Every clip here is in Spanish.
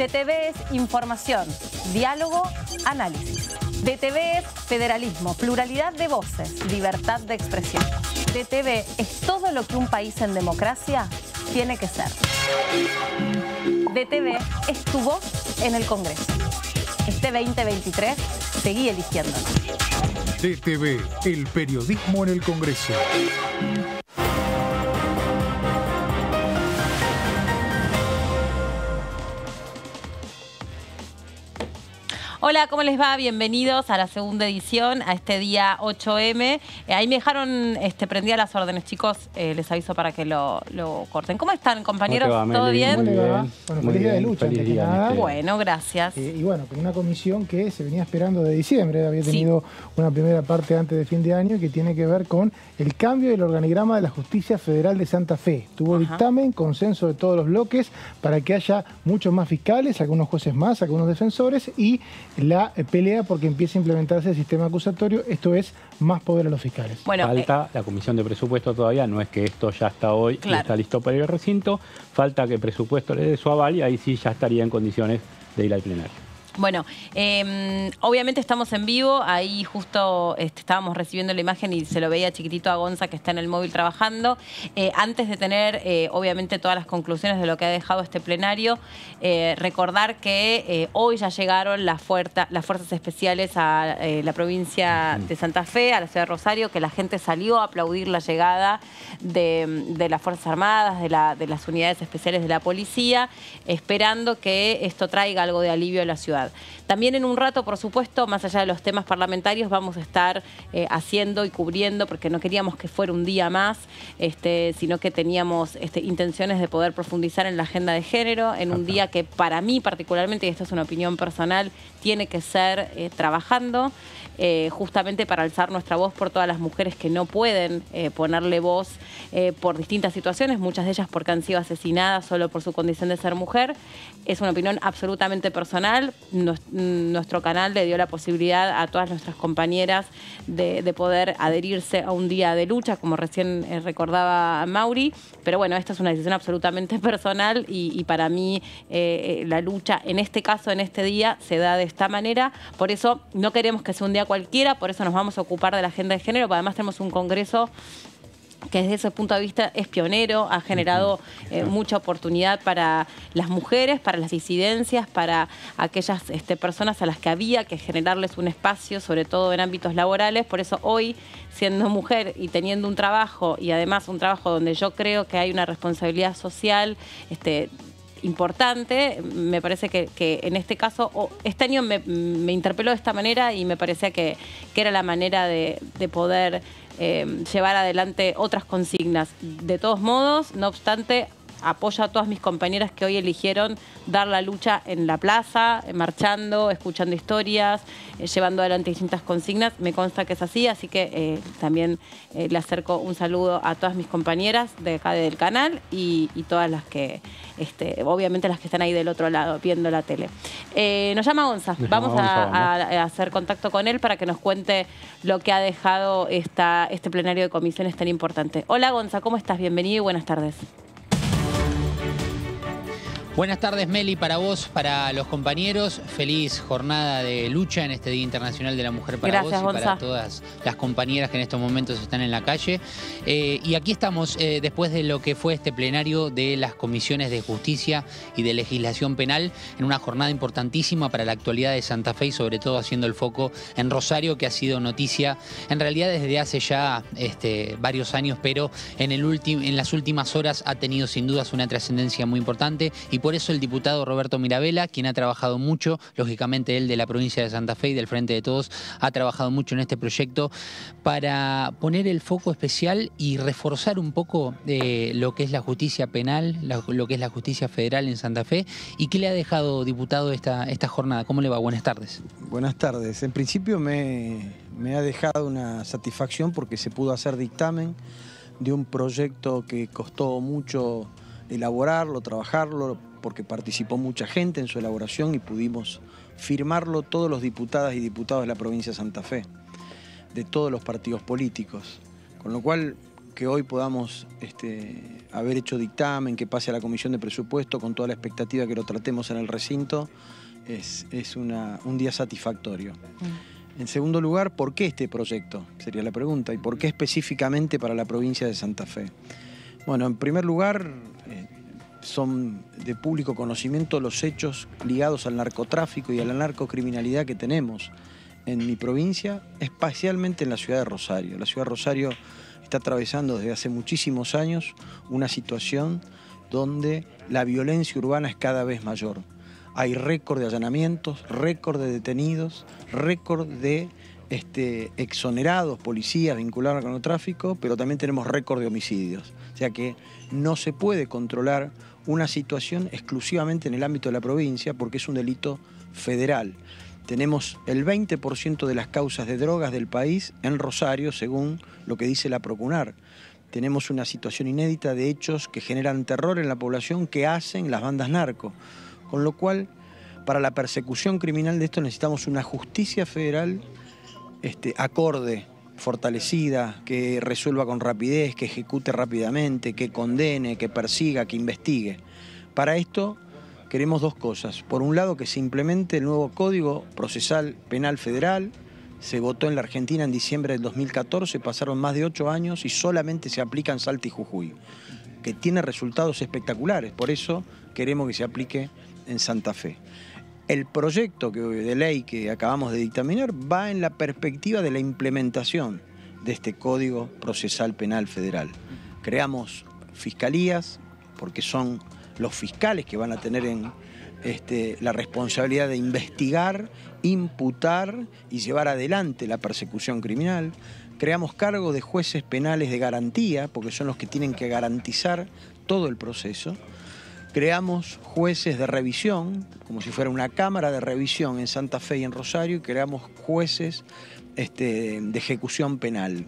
DTV es información, diálogo, análisis. DTV es federalismo, pluralidad de voces, libertad de expresión. DTV es todo lo que un país en democracia tiene que ser. DTV es tu voz en el Congreso. Este 2023, seguí eligiéndonos. DTV, el periodismo en el Congreso. Hola, ¿cómo les va? Bienvenidos a la segunda edición, a este día 8M. Ahí me dejaron prendida las órdenes, chicos. Les aviso para que lo corten. ¿Cómo están, compañeros? ¿Cómo te va, ¿todo bien? ¿Cómo le va? Bueno, feliz día de lucha. Feliz día, nada. Bueno, gracias. Y bueno, con una comisión que se venía esperando de diciembre. Había tenido una primera parte antes de fin de año que tiene que ver con el cambio del organigrama de la Justicia Federal de Santa Fe. Tuvo dictamen, consenso de todos los bloques para que haya muchos más fiscales, algunos jueces más, algunos defensores y la pelea porque empieza a implementarse el sistema acusatorio, esto es más poder a los fiscales. Bueno, falta la Comisión de Presupuesto todavía, no es que esto ya está hoy, claro, está listo para ir al recinto, falta que el presupuesto le dé su aval y ahí sí ya estaría en condiciones de ir al plenario. Bueno, obviamente estamos en vivo, ahí justo estábamos recibiendo la imagen y se lo veía chiquitito a Gonza que está en el móvil trabajando. Antes de tener obviamente todas las conclusiones de lo que ha dejado este plenario, recordar que hoy ya llegaron las fuerzas especiales a la provincia de Santa Fe, a la ciudad de Rosario, que la gente salió a aplaudir la llegada de las Fuerzas Armadas, de las unidades especiales de la policía, esperando que esto traiga algo de alivio a la ciudad. También en un rato, por supuesto, más allá de los temas parlamentarios, vamos a estar haciendo y cubriendo, porque no queríamos que fuera un día más, sino que teníamos intenciones de poder profundizar en la agenda de género, en un día que para mí particularmente, y esto es una opinión personal, tiene que ser trabajando justamente para alzar nuestra voz por todas las mujeres que no pueden ponerle voz por distintas situaciones, muchas de ellas porque han sido asesinadas solo por su condición de ser mujer. Es una opinión absolutamente personal. Nuestro canal le dio la posibilidad a todas nuestras compañeras de poder adherirse a un día de lucha, como recién recordaba Mauri, pero bueno, esta es una decisión absolutamente personal y para mí la lucha en este caso, en este día, se da de esta manera. Por eso no queremos que sea un día cualquiera, por eso nos vamos a ocupar de la agenda de género, porque además tenemos un congreso que desde ese punto de vista es pionero, ha generado mucha oportunidad para las mujeres, para las disidencias, para aquellas personas a las que había que generarles un espacio, sobre todo en ámbitos laborales. Por eso hoy, siendo mujer y teniendo un trabajo, y además un trabajo donde yo creo que hay una responsabilidad social importante, me parece que en este caso, este año me interpeló de esta manera y me parecía que era la manera de poder llevar adelante otras consignas. De todos modos, no obstante, apoyo a todas mis compañeras que hoy eligieron dar la lucha en la plaza, marchando, escuchando historias, llevando adelante distintas consignas. Me consta que es así, así que también le acerco un saludo a todas mis compañeras de acá del canal y todas las que, obviamente las que están ahí del otro lado viendo la tele. Nos llama Gonza, vamos a hacer contacto con él para que nos cuente lo que ha dejado este plenario de comisiones tan importante. Hola Gonza, ¿cómo estás? Bienvenido y buenas tardes. Buenas tardes, Meli, para vos, para los compañeros. Feliz jornada de lucha en este Día Internacional de la Mujer para Gracias, vos y Gonza. Para todas las compañeras que en estos momentos están en la calle. Y aquí estamos después de lo que fue este plenario de las comisiones de justicia y de legislación penal, en una jornada importantísima para la actualidad de Santa Fe y sobre todo haciendo el foco en Rosario, que ha sido noticia en realidad desde hace ya varios años, pero en las últimas horas ha tenido sin dudas una trascendencia muy importante y por eso el diputado Roberto Mirabella, quien ha trabajado mucho, lógicamente él de la provincia de Santa Fe y del Frente de Todos, ha trabajado mucho en este proyecto para poner el foco especial y reforzar un poco lo que es la justicia penal, lo que es la justicia federal en Santa Fe. ¿Y qué le ha dejado, diputado, esta jornada? ¿Cómo le va? Buenas tardes. Buenas tardes. En principio me ha dejado una satisfacción porque se pudo hacer dictamen de un proyecto que costó mucho elaborarlo, trabajarlo, porque participó mucha gente en su elaboración y pudimos firmarlo todos los diputadas y diputados de la provincia de Santa Fe, de todos los partidos políticos. Con lo cual que hoy podamos haber hecho dictamen, que pase a la Comisión de Presupuesto con toda la expectativa que lo tratemos en el recinto, es un día satisfactorio. En segundo lugar, ¿por qué este proyecto? Sería la pregunta. ¿Y por qué específicamente para la provincia de Santa Fe? Bueno, en primer lugar, son de público conocimiento los hechos ligados al narcotráfico y a la narcocriminalidad que tenemos en mi provincia, especialmente en la ciudad de Rosario. La ciudad de Rosario está atravesando desde hace muchísimos años una situación donde la violencia urbana es cada vez mayor. Hay récord de allanamientos, récord de detenidos, récord de exonerados, policías vinculados al narcotráfico, pero también tenemos récord de homicidios. O sea que no se puede controlar una situación exclusivamente en el ámbito de la provincia porque es un delito federal. Tenemos el 20% de las causas de drogas del país en Rosario, según lo que dice la Procunar. Tenemos una situación inédita de hechos que generan terror en la población que hacen las bandas narco. Con lo cual, para la persecución criminal de esto necesitamos una justicia federal acorde, fortalecida, que resuelva con rapidez, que ejecute rápidamente, que condene, que persiga, que investigue. Para esto queremos dos cosas. Por un lado, que se implemente el nuevo Código Procesal Penal Federal. Se votó en la Argentina en diciembre del 2014, pasaron más de 8 años y solamente se aplica en Salta y Jujuy, que tiene resultados espectaculares. Por eso queremos que se aplique en Santa Fe. El proyecto de ley que acabamos de dictaminar va en la perspectiva de la implementación de este Código Procesal Penal Federal. Creamos fiscalías, porque son los fiscales que van a tener la responsabilidad de investigar, imputar y llevar adelante la persecución criminal. Creamos cargos de jueces penales de garantía, porque son los que tienen que garantizar todo el proceso. Creamos jueces de revisión, como si fuera una cámara de revisión en Santa Fe y en Rosario, y creamos jueces de ejecución penal.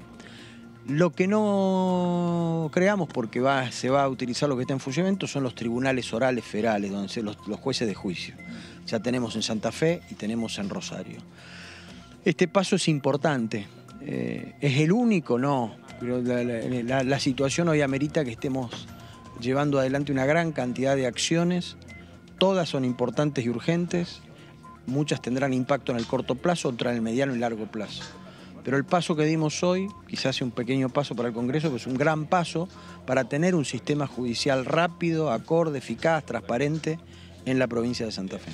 Lo que no creamos, porque se va a utilizar lo que está en funcionamiento, son los tribunales orales federales, donde los jueces de juicio. Ya tenemos en Santa Fe y tenemos en Rosario. Este paso es importante. ¿Es el único? No. Pero la situación hoy amerita que estemos llevando adelante una gran cantidad de acciones, todas son importantes y urgentes, muchas tendrán impacto en el corto plazo, otras en el mediano y largo plazo. Pero el paso que dimos hoy, quizás sea un pequeño paso para el Congreso, pero es un gran paso para tener un sistema judicial rápido, acorde, eficaz, transparente en la provincia de Santa Fe.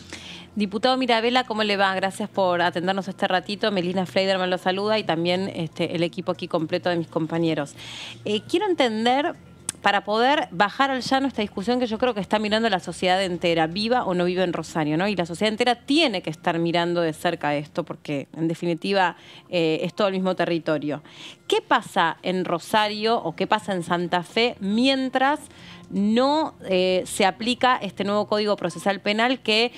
Diputado Mirabella, ¿cómo le va? Gracias por atendernos este ratito. Melina Fleiderman lo saluda y también el equipo aquí completo de mis compañeros. Quiero entender, para poder bajar al llano esta discusión que yo creo que está mirando la sociedad entera, viva o no viva en Rosario, ¿no? Y la sociedad entera tiene que estar mirando de cerca esto, porque en definitiva es todo el mismo territorio. ¿Qué pasa en Rosario o qué pasa en Santa Fe mientras no se aplica este nuevo Código Procesal Penal que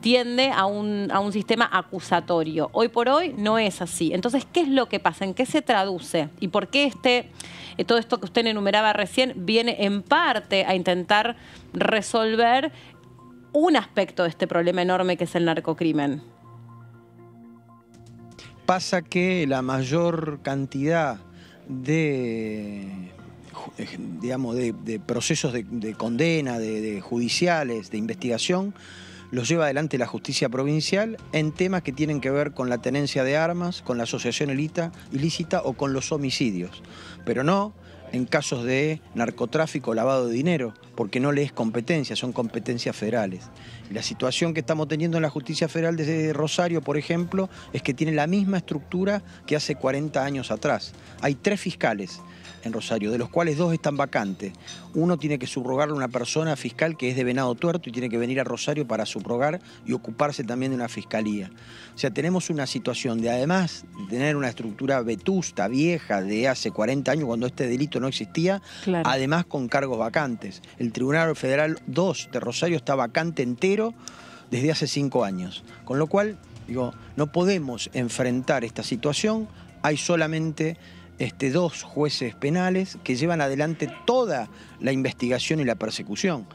tiende a un sistema acusatorio? Hoy por hoy no es así. Entonces, ¿qué es lo que pasa? ¿En qué se traduce? ¿Y por qué todo esto que usted enumeraba recién viene en parte a intentar resolver un aspecto de este problema enorme que es el narcocrimen? Pasa que la mayor cantidad de procesos de condena, de judiciales, de investigación, los lleva adelante la justicia provincial en temas que tienen que ver con la tenencia de armas, con la asociación ilícita o con los homicidios, pero no en casos de narcotráfico, lavado de dinero, porque no le es competencia, son competencias federales. La situación que estamos teniendo en la justicia federal desde Rosario, por ejemplo, es que tiene la misma estructura que hace 40 años atrás. Hay 3 fiscales en Rosario, de los cuales 2 están vacantes. Uno tiene que subrogarle a una persona fiscal que es de Venado Tuerto y tiene que venir a Rosario para subrogar y ocuparse también de una fiscalía. O sea, tenemos una situación de, además de tener una estructura vetusta, vieja, de hace 40 años cuando este delito no existía, claro, además con cargos vacantes. El Tribunal Federal 2 de Rosario está vacante entero desde hace 5 años. Con lo cual, digo, no podemos enfrentar esta situación. Hay solamente 2 jueces penales que llevan adelante toda la investigación y la persecución.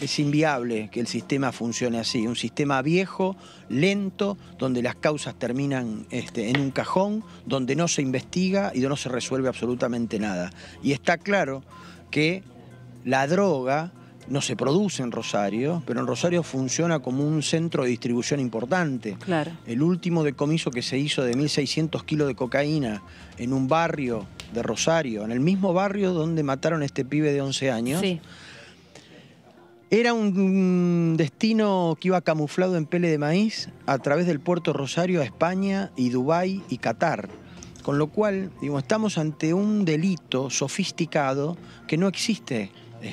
Es inviable que el sistema funcione así, un sistema viejo, lento, donde las causas terminan en un cajón, donde no se investiga y no se resuelve absolutamente nada. Y está claro que la droga no se produce en Rosario, pero en Rosario funciona como un centro de distribución importante. Claro. El último decomiso que se hizo de 1.600 kilos de cocaína en un barrio de Rosario, en el mismo barrio donde mataron a este pibe de 11 años, sí. Era un destino que iba camuflado en pele de maíz a través del puerto Rosario a España y Dubái y Qatar. Con lo cual, digo, estamos ante un delito sofisticado que no existe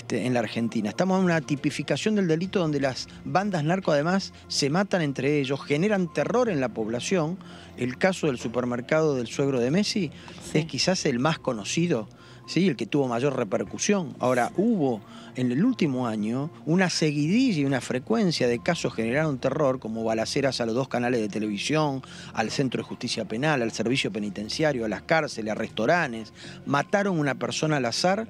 en la Argentina. Estamos en una tipificación del delito donde las bandas narco además se matan entre ellos, generan terror en la población. El caso del supermercado del suegro de Messi sí. Es quizás el más conocido. Sí, el que tuvo mayor repercusión. Ahora, hubo en el último año una seguidilla y una frecuencia de casos que generaron terror, como balaceras a los dos canales de televisión, al Centro de Justicia Penal, al Servicio Penitenciario, a las cárceles, a restaurantes. Mataron a una persona al azar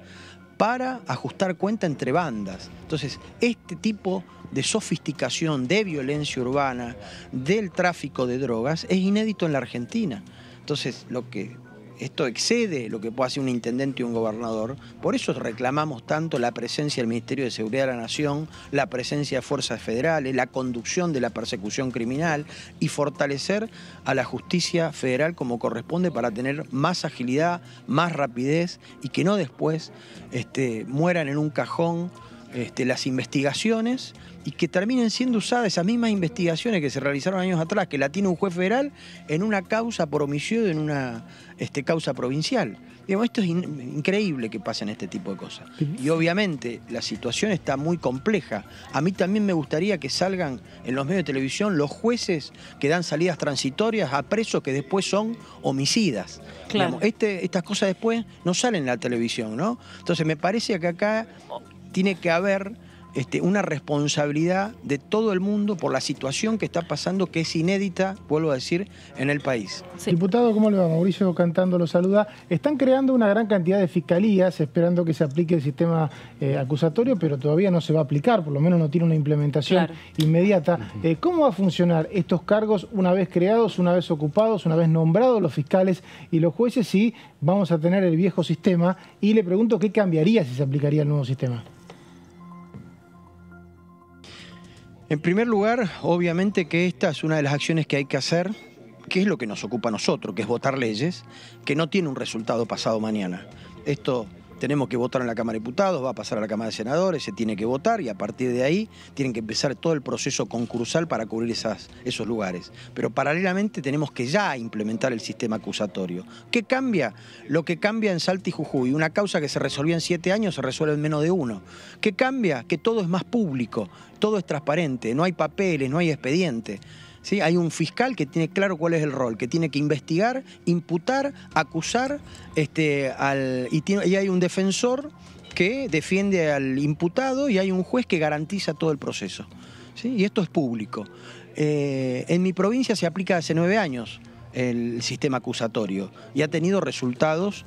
para ajustar cuenta entre bandas. Entonces, este tipo de sofisticación, de violencia urbana, del tráfico de drogas, es inédito en la Argentina. Entonces, esto excede lo que puede hacer un intendente y un gobernador. Por eso reclamamos tanto la presencia del Ministerio de Seguridad de la Nación, la presencia de fuerzas federales, la conducción de la persecución criminal y fortalecer a la justicia federal como corresponde para tener más agilidad, más rapidez y que no después mueran en un cajón las investigaciones y que terminen siendo usadas esas mismas investigaciones que se realizaron años atrás, que la tiene un juez federal en una causa por homicidio, en una causa provincial. Digamos, esto es increíble que pasen este tipo de cosas. Y obviamente la situación está muy compleja. A mí también me gustaría que salgan en los medios de televisión los jueces que dan salidas transitorias a presos que después son homicidas. Claro. Digamos, estas cosas después no salen en la televisión, ¿no? Entonces me parece que acá tiene que haber una responsabilidad de todo el mundo por la situación que está pasando, que es inédita, vuelvo a decir, en el país. Sí. Diputado, ¿cómo le va? Mauricio Cantando lo saluda. Están creando una gran cantidad de fiscalías esperando que se aplique el sistema acusatorio, pero todavía no se va a aplicar, por lo menos no tiene una implementación claro. inmediata. Uh-huh. ¿Cómo va a funcionar estos cargos una vez creados, una vez ocupados, una vez nombrados los fiscales y los jueces? Si vamos a tener el viejo sistema, y le pregunto qué cambiaría si se aplicaría el nuevo sistema. En primer lugar, obviamente que esta es una de las acciones que hay que hacer, que es lo que nos ocupa a nosotros, que es votar leyes, que no tiene un resultado pasado mañana. Esto tenemos que votar en la Cámara de Diputados, va a pasar a la Cámara de Senadores, se tiene que votar y a partir de ahí tienen que empezar todo el proceso concursal para cubrir esos lugares. Pero paralelamente tenemos que ya implementar el sistema acusatorio. ¿Qué cambia? Lo que cambia en Salta y Jujuy. Una causa que se resolvía en 7 años se resuelve en menos de 1. ¿Qué cambia? Que todo es más público. Todo es transparente, no hay papeles, no hay expediente. ¿Sí? Hay un fiscal que tiene claro cuál es el rol, que tiene que investigar, imputar, acusar, y hay un defensor que defiende al imputado y hay un juez que garantiza todo el proceso. ¿Sí? Y esto es público. En mi provincia se aplica hace 9 años el sistema acusatorio y ha tenido resultados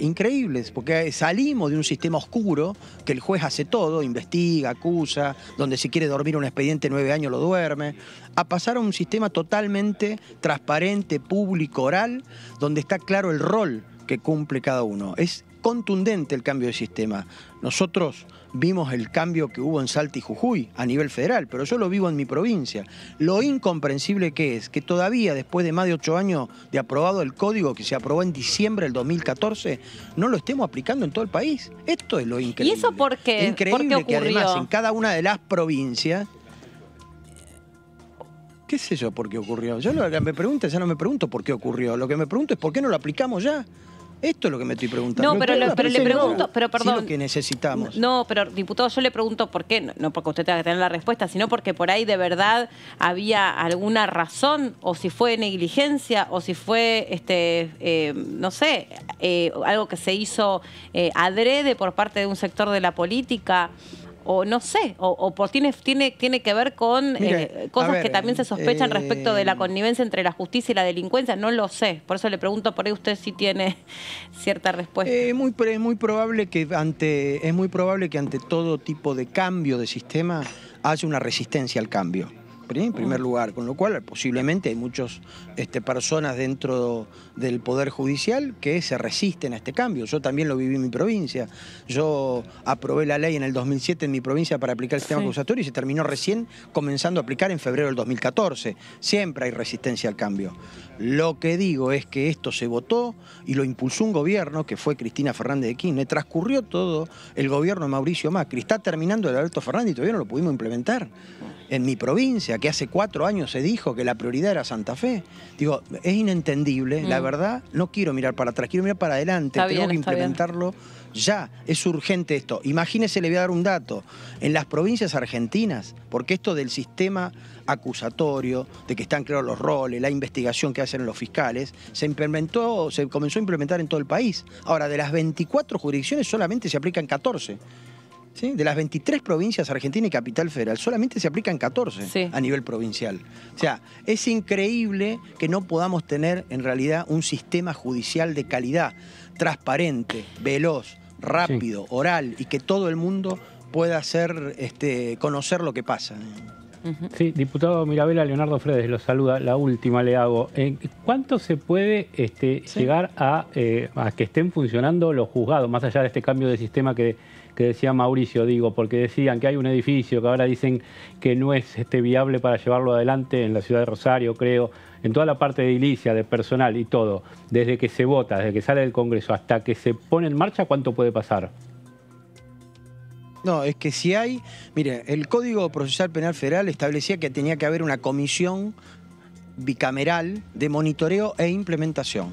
increíbles, porque salimos de un sistema oscuro que el juez hace todo, investiga, acusa, donde si quiere dormir un expediente 9 años lo duerme, a pasar a un sistema totalmente transparente, público, oral, donde está claro el rol que cumple cada uno. Es contundente el cambio de sistema. Nosotros vimos el cambio que hubo en Salta y Jujuy a nivel federal, pero yo lo vivo en mi provincia. Lo incomprensible que es que todavía, después de más de 8 años de aprobado el código que se aprobó en diciembre del 2014, no lo estemos aplicando en todo el país. Esto es lo increíble. ¿Y eso por qué? Increíble. ¿Por qué ocurrió? Que además en cada una de las provincias... ¿Qué sé yo por qué ocurrió? Yo lo que me pregunto, ya no me pregunto por qué ocurrió. Lo que me pregunto es por qué no lo aplicamos ya. Esto es lo que me estoy preguntando. No, pero le pregunto, pero perdón. Sí, lo que necesitamos. No, pero diputado, yo le pregunto por qué, no porque usted tenga que tener la respuesta, sino porque por ahí de verdad había alguna razón, o si fue negligencia, o si fue, no sé, algo que se hizo adrede por parte de un sector de la política. o no sé, o tiene que ver con cosas que también se sospechan respecto de la connivencia entre la justicia y la delincuencia, no lo sé. Por eso le pregunto, por ahí usted sí tiene cierta respuesta. Es muy probable que ante todo tipo de cambio de sistema haya una resistencia al cambio, en primer lugar, con lo cual posiblemente hay muchas personas dentro del Poder Judicial que se resisten a este cambio. Yo también lo viví en mi provincia. Yo aprobé la ley en el 2007 en mi provincia para aplicar el sistema acusatorio y se terminó recién comenzando a aplicar en febrero del 2014. Siempre hay resistencia al cambio. Lo que digo es que esto se votó y lo impulsó un gobierno que fue Cristina Fernández de Kirchner. Transcurrió todo el gobierno de Mauricio Macri. Está terminando el Alberto Fernández y todavía no lo pudimos implementar. En mi provincia, que hace 4 años se dijo que la prioridad era Santa Fe. Digo, es inentendible, la verdad, no quiero mirar para atrás, quiero mirar para adelante, tengo que implementarlo ya, es urgente esto. Imagínese, le voy a dar un dato, en las provincias argentinas, porque esto del sistema acusatorio, de que están claros los roles, la investigación que hacen los fiscales, se comenzó a implementar en todo el país. Ahora, de las 24 jurisdicciones solamente se aplican 14. ¿Sí? De las 23 provincias argentinas y Capital Federal, solamente se aplican 14 a nivel provincial. O sea, es increíble que no podamos tener en realidad un sistema judicial de calidad, transparente, veloz, rápido, oral, y que todo el mundo pueda hacer, conocer lo que pasa. Sí, diputado Mirabella, Leonardo Fredes lo saluda. La última le hago. ¿Cuánto se puede llegar a que estén funcionando los juzgados, más allá de este cambio de sistema que decía Mauricio, digo, porque decían que hay un edificio que ahora dicen que no es viable para llevarlo adelante en la ciudad de Rosario, creo, en toda la parte de edilicia, de personal y todo, desde que se vota, desde que sale del Congreso hasta que se pone en marcha, ¿cuánto puede pasar? No, es que si hay... Mire, el Código Procesal Penal Federal establecía que tenía que haber una comisión bicameral de monitoreo e implementación.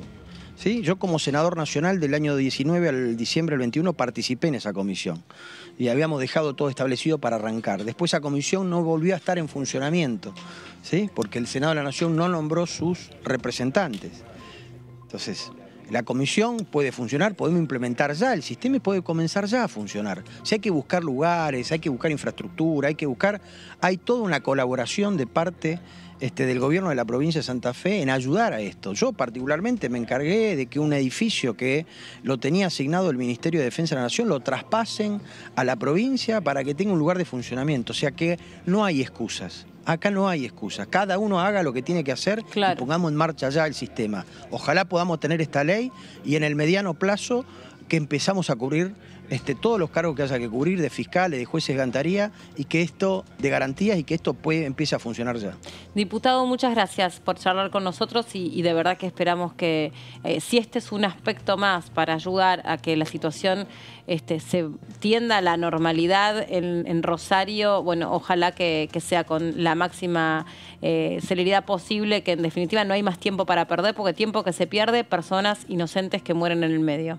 ¿Sí? Yo como senador nacional del año 19 al diciembre del 21 participé en esa comisión y habíamos dejado todo establecido para arrancar. Después esa comisión no volvió a estar en funcionamiento, ¿sí? Porque el Senado de la Nación no nombró sus representantes. Entonces, la comisión puede funcionar, podemos implementar ya, el sistema puede comenzar ya a funcionar. Si hay que buscar lugares, hay que buscar infraestructura, hay toda una colaboración de parte del gobierno de la provincia de Santa Fe en ayudar a esto. Yo particularmente me encargué de que un edificio que lo tenía asignado el Ministerio de Defensa de la Nación lo traspasen a la provincia para que tenga un lugar de funcionamiento. O sea que no hay excusas. Acá no hay excusas. Cada uno haga lo que tiene que hacer y pongamos en marcha ya el sistema. Ojalá podamos tener esta ley y en el mediano plazo que empezamos a cubrir todos los cargos que haya que cubrir, de fiscales, de jueces de garantías, y que esto empiece a funcionar ya. Diputado, muchas gracias por charlar con nosotros y de verdad que esperamos que si este es un aspecto más para ayudar a que la situación se tienda a la normalidad en Rosario, bueno, ojalá que sea con la máxima celeridad posible, que en definitiva no hay más tiempo para perder, porque tiempo que se pierde, personas inocentes que mueren en el medio,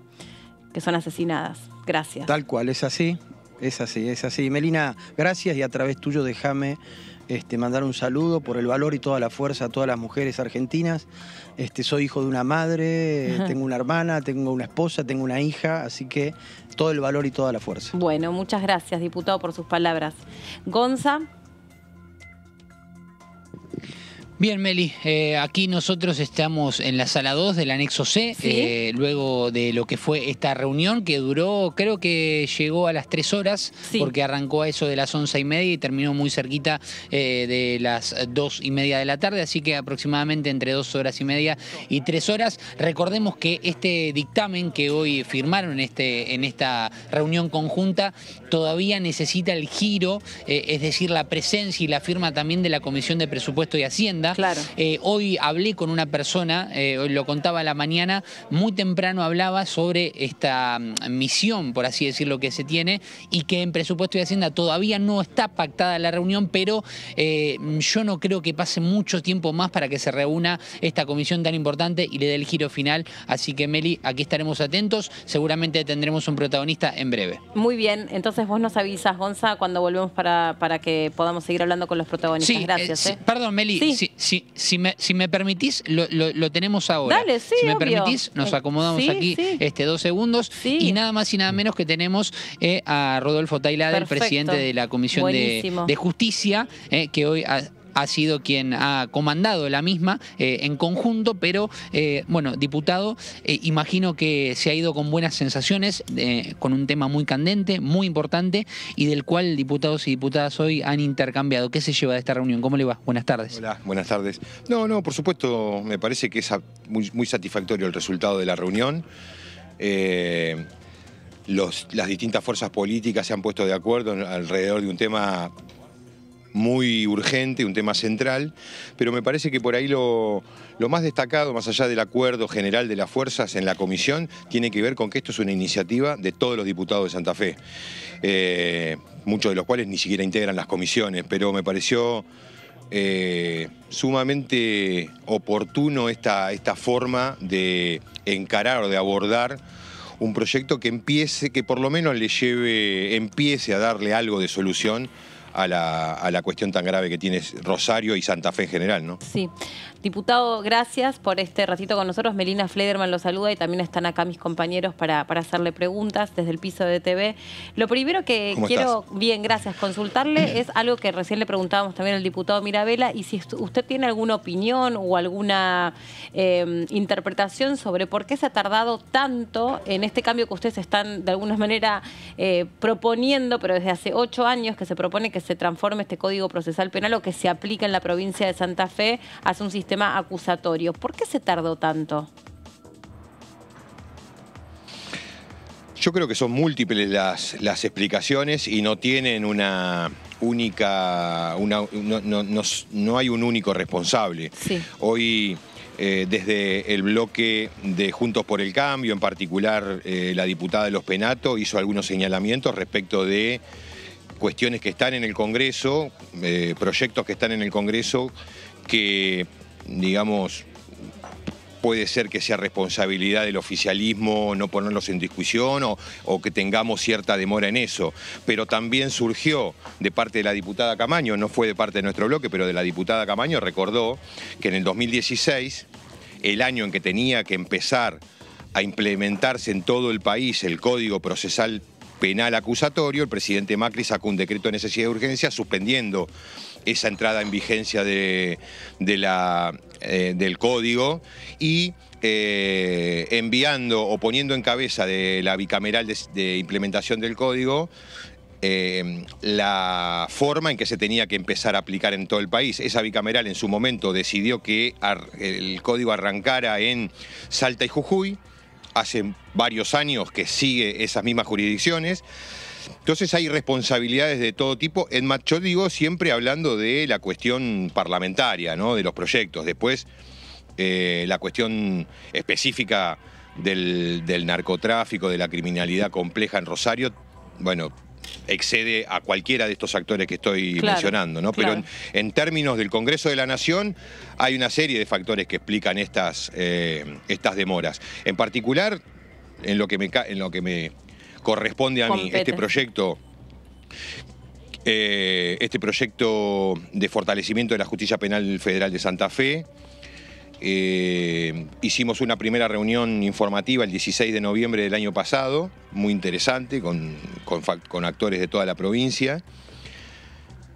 que son asesinadas. Gracias. Tal cual, es así, es así, es así. Melina, gracias y a través tuyo déjame mandar un saludo por el valor y toda la fuerza a todas las mujeres argentinas. Soy hijo de una madre, tengo una hermana, tengo una esposa, tengo una hija, así que todo el valor y toda la fuerza. Bueno, muchas gracias, diputado, por sus palabras. Gonza. Bien, Meli, aquí nosotros estamos en la sala 2 del anexo C, luego de lo que fue esta reunión que duró, creo que llegó a las 3 horas, porque arrancó a eso de las 11:30 y terminó muy cerquita de las 2:30 de la tarde, así que aproximadamente entre 2 horas y media y 3 horas. Recordemos que este dictamen que hoy firmaron en esta reunión conjunta todavía necesita el giro, es decir, la presencia y la firma también de la Comisión de Presupuesto y Hacienda. Claro. Hoy hablé con una persona, lo contaba a la mañana, muy temprano hablaba sobre esta misión, por así decirlo, que se tiene y que en Presupuesto y Hacienda todavía no está pactada la reunión, pero yo no creo que pase mucho tiempo más para que se reúna esta comisión tan importante y le dé el giro final. Así que, Meli, aquí estaremos atentos, seguramente tendremos un protagonista en breve. Muy bien, entonces vos nos avisas, Gonza, cuando volvemos para que podamos seguir hablando con los protagonistas. Sí, gracias. Perdón, Meli, sí. Si me permitís, lo tenemos ahora. Dale, sí, si me obvio. Permitís, nos acomodamos aquí dos segundos. Sí. Y nada más y nada menos que tenemos a Rodolfo Tailhade, el presidente de la Comisión de Justicia, que hoy ha sido quien ha comandado la misma en conjunto, pero bueno, diputado, imagino que se ha ido con buenas sensaciones, con un tema muy candente, muy importante, y del cual diputados y diputadas hoy han intercambiado. ¿Qué se lleva de esta reunión? ¿Cómo le va? Buenas tardes. Hola, buenas tardes. No, por supuesto, me parece que es muy satisfactorio el resultado de la reunión. Las distintas fuerzas políticas se han puesto de acuerdo alrededor de un tema muy urgente, un tema central, pero me parece que por ahí lo más destacado, más allá del acuerdo general de las fuerzas en la comisión, tiene que ver con que esto es una iniciativa de todos los diputados de Santa Fe, muchos de los cuales ni siquiera integran las comisiones, pero me pareció sumamente oportuno esta forma de encarar o de abordar un proyecto que empiece, que por lo menos empiece a darle algo de solución a la cuestión tan grave que tiene Rosario y Santa Fe en general, ¿no? Sí. Diputado, gracias por este ratito con nosotros. Melina Fleiderman lo saluda y también están acá mis compañeros para hacerle preguntas desde el piso de DTV. Lo primero que quiero, bien, gracias, consultarle es algo que recién le preguntábamos también al diputado Mirabella, y si usted tiene alguna opinión o alguna interpretación sobre por qué se ha tardado tanto en este cambio que ustedes están de alguna manera proponiendo, pero desde hace 8 años que se propone que se transforme este Código Procesal Penal o que se aplica en la provincia de Santa Fe hacia un sistema acusatorio. ¿Por qué se tardó tanto? Yo creo que son múltiples las explicaciones y no tienen una única... No hay un único responsable. Sí. Hoy, desde el bloque de Juntos por el Cambio, en particular la diputada de los Penato hizo algunos señalamientos respecto de cuestiones que están en el Congreso, proyectos que están en el Congreso, que, digamos, puede ser que sea responsabilidad del oficialismo no ponerlos en discusión o que tengamos cierta demora en eso. Pero también surgió de parte de la diputada Camaño, no fue de parte de nuestro bloque, pero de la diputada Camaño, recordó que en el 2016, el año en que tenía que empezar a implementarse en todo el país el Código Procesal Penal Acusatorio, el presidente Macri sacó un decreto de necesidad de urgencia suspendiendo esa entrada en vigencia del código y enviando o poniendo en cabeza de la bicameral de implementación del código la forma en que se tenía que empezar a aplicar en todo el país. Esa bicameral en su momento decidió que el código arrancara en Salta y Jujuy. Hace varios años que sigue esas mismas jurisdicciones. Entonces hay responsabilidades de todo tipo. Yo digo siempre hablando de la cuestión parlamentaria, ¿no? De los proyectos. Después, la cuestión específica del narcotráfico, de la criminalidad compleja en Rosario, bueno, excede a cualquiera de estos actores que estoy mencionando, ¿no? Pero en términos del Congreso de la Nación hay una serie de factores que explican estas demoras. En particular, en lo que me corresponde a mí, este proyecto de fortalecimiento de la Justicia Penal Federal de Santa Fe. Hicimos una primera reunión informativa el 16 de noviembre del año pasado, muy interesante, con actores de toda la provincia.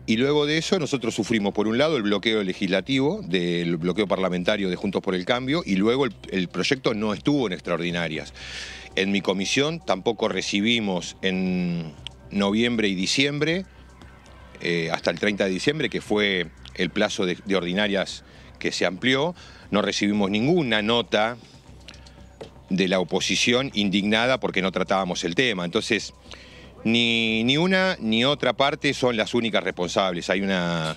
Y luego de eso nosotros sufrimos, por un lado, el bloqueo legislativo, el bloqueo parlamentario de Juntos por el Cambio, y luego el proyecto no estuvo en extraordinarias. En mi comisión tampoco recibimos en noviembre y diciembre, hasta el 30 de diciembre, que fue el plazo de ordinarias que se amplió, no recibimos ninguna nota de la oposición indignada porque no tratábamos el tema. Entonces, ni una ni otra parte son las únicas responsables. Hay una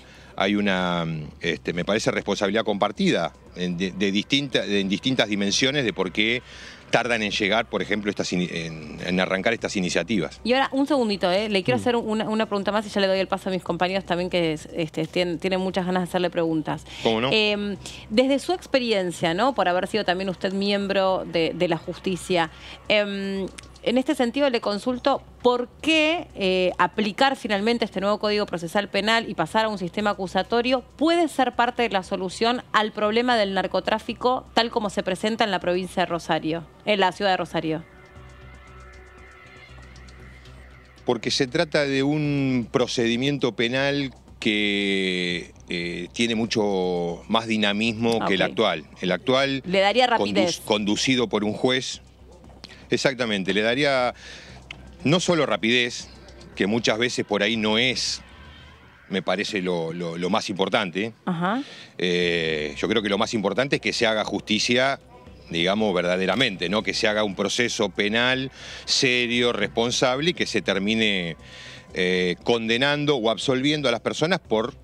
me parece, responsabilidad compartida en distintas dimensiones de por qué tardan en llegar, por ejemplo, en arrancar estas iniciativas. Y ahora, un segundito, le quiero hacer una pregunta más y ya le doy el paso a mis compañeros también que tienen muchas ganas de hacerle preguntas. ¿Cómo no? Desde su experiencia, ¿no? Por haber sido también usted miembro de la justicia, En este sentido le consulto por qué aplicar finalmente este nuevo Código Procesal Penal y pasar a un sistema acusatorio puede ser parte de la solución al problema del narcotráfico tal como se presenta en la provincia de Rosario, en la ciudad de Rosario. Porque se trata de un procedimiento penal que tiene mucho más dinamismo que el actual. El actual le daría rapidez. Conducido por un juez. Exactamente, le daría no solo rapidez, que muchas veces por ahí no es, me parece, lo más importante. Ajá. Yo creo que lo más importante es que se haga justicia, digamos, verdaderamente, ¿no? Que se haga un proceso penal serio, responsable y que se termine condenando o absolviendo a las personas por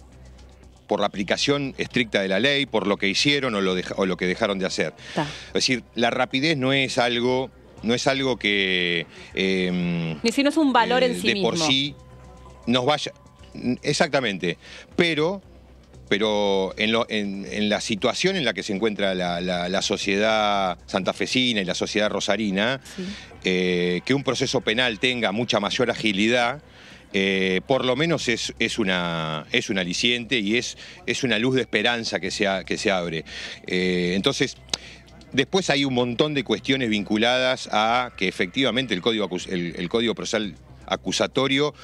la aplicación estricta de la ley, por lo que hicieron o lo que dejaron de hacer. Ta. Es decir, la rapidez no es algo... No es algo que... si no es un valor en sí mismo. De por sí nos vaya... Exactamente. Pero en la situación en la que se encuentra la sociedad santafesina y la sociedad rosarina, sí. Que un proceso penal tenga mucha mayor agilidad, por lo menos es un aliciente y es una luz de esperanza que se abre. Entonces... Después hay un montón de cuestiones vinculadas a que efectivamente el Código Procesal Acusatorio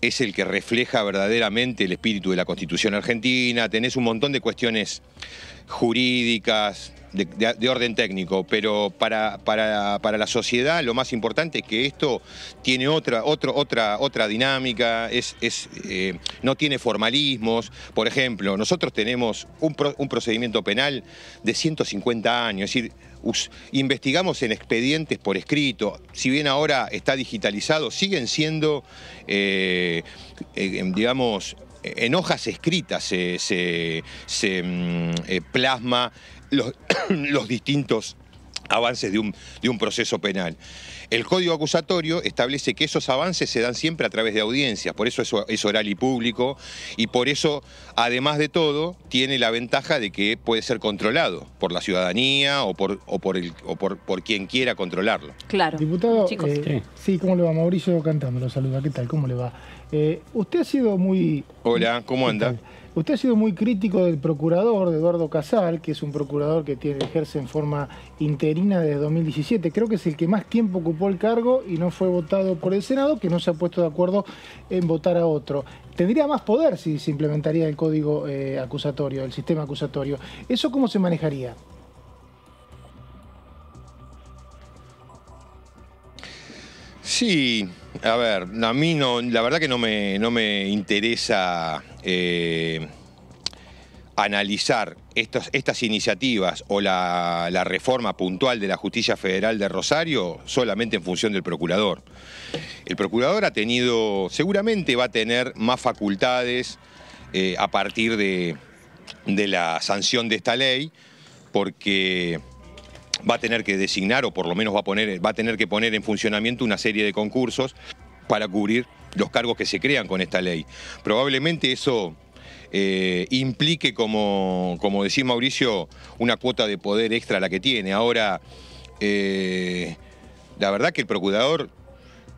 es el que refleja verdaderamente el espíritu de la Constitución argentina. Tenés un montón de cuestiones jurídicas, de orden técnico, pero para la sociedad lo más importante es que esto tiene otra dinámica, no tiene formalismos. Por ejemplo, nosotros tenemos un procedimiento penal de 150 años, es decir, investigamos en expedientes por escrito, si bien ahora está digitalizado, siguen siendo, digamos, en hojas escritas se plasma los distintos avances de un proceso penal. El Código Acusatorio establece que esos avances se dan siempre a través de audiencias, por eso es oral y público, y por eso, además de todo, tiene la ventaja de que puede ser controlado por la ciudadanía o por quien quiera controlarlo. Claro. Diputado, chicos, sí, ¿cómo le va? Mauricio Cantando lo saluda, ¿qué tal? ¿Cómo le va? Usted ha sido muy... Hola, ¿cómo anda? Usted ha sido muy crítico del procurador, de Eduardo Casal, que es un procurador que ejerce en forma interina desde 2017. Creo que es el que más tiempo ocupó el cargo y no fue votado por el Senado, que no se ha puesto de acuerdo en votar a otro. Tendría más poder si se implementaría el código acusatorio, el sistema acusatorio. ¿Eso cómo se manejaría? Sí, a ver, a mí no, la verdad que no me interesa analizar estas iniciativas o la reforma puntual de la Justicia Federal de Rosario solamente en función del procurador. El procurador ha tenido, seguramente va a tener más facultades a partir de la sanción de esta ley, porque... va a tener que designar, o por lo menos va a tener que poner en funcionamiento una serie de concursos para cubrir los cargos que se crean con esta ley. Probablemente eso implique, como decís Mauricio, una cuota de poder extra la que tiene. Ahora, la verdad que el procurador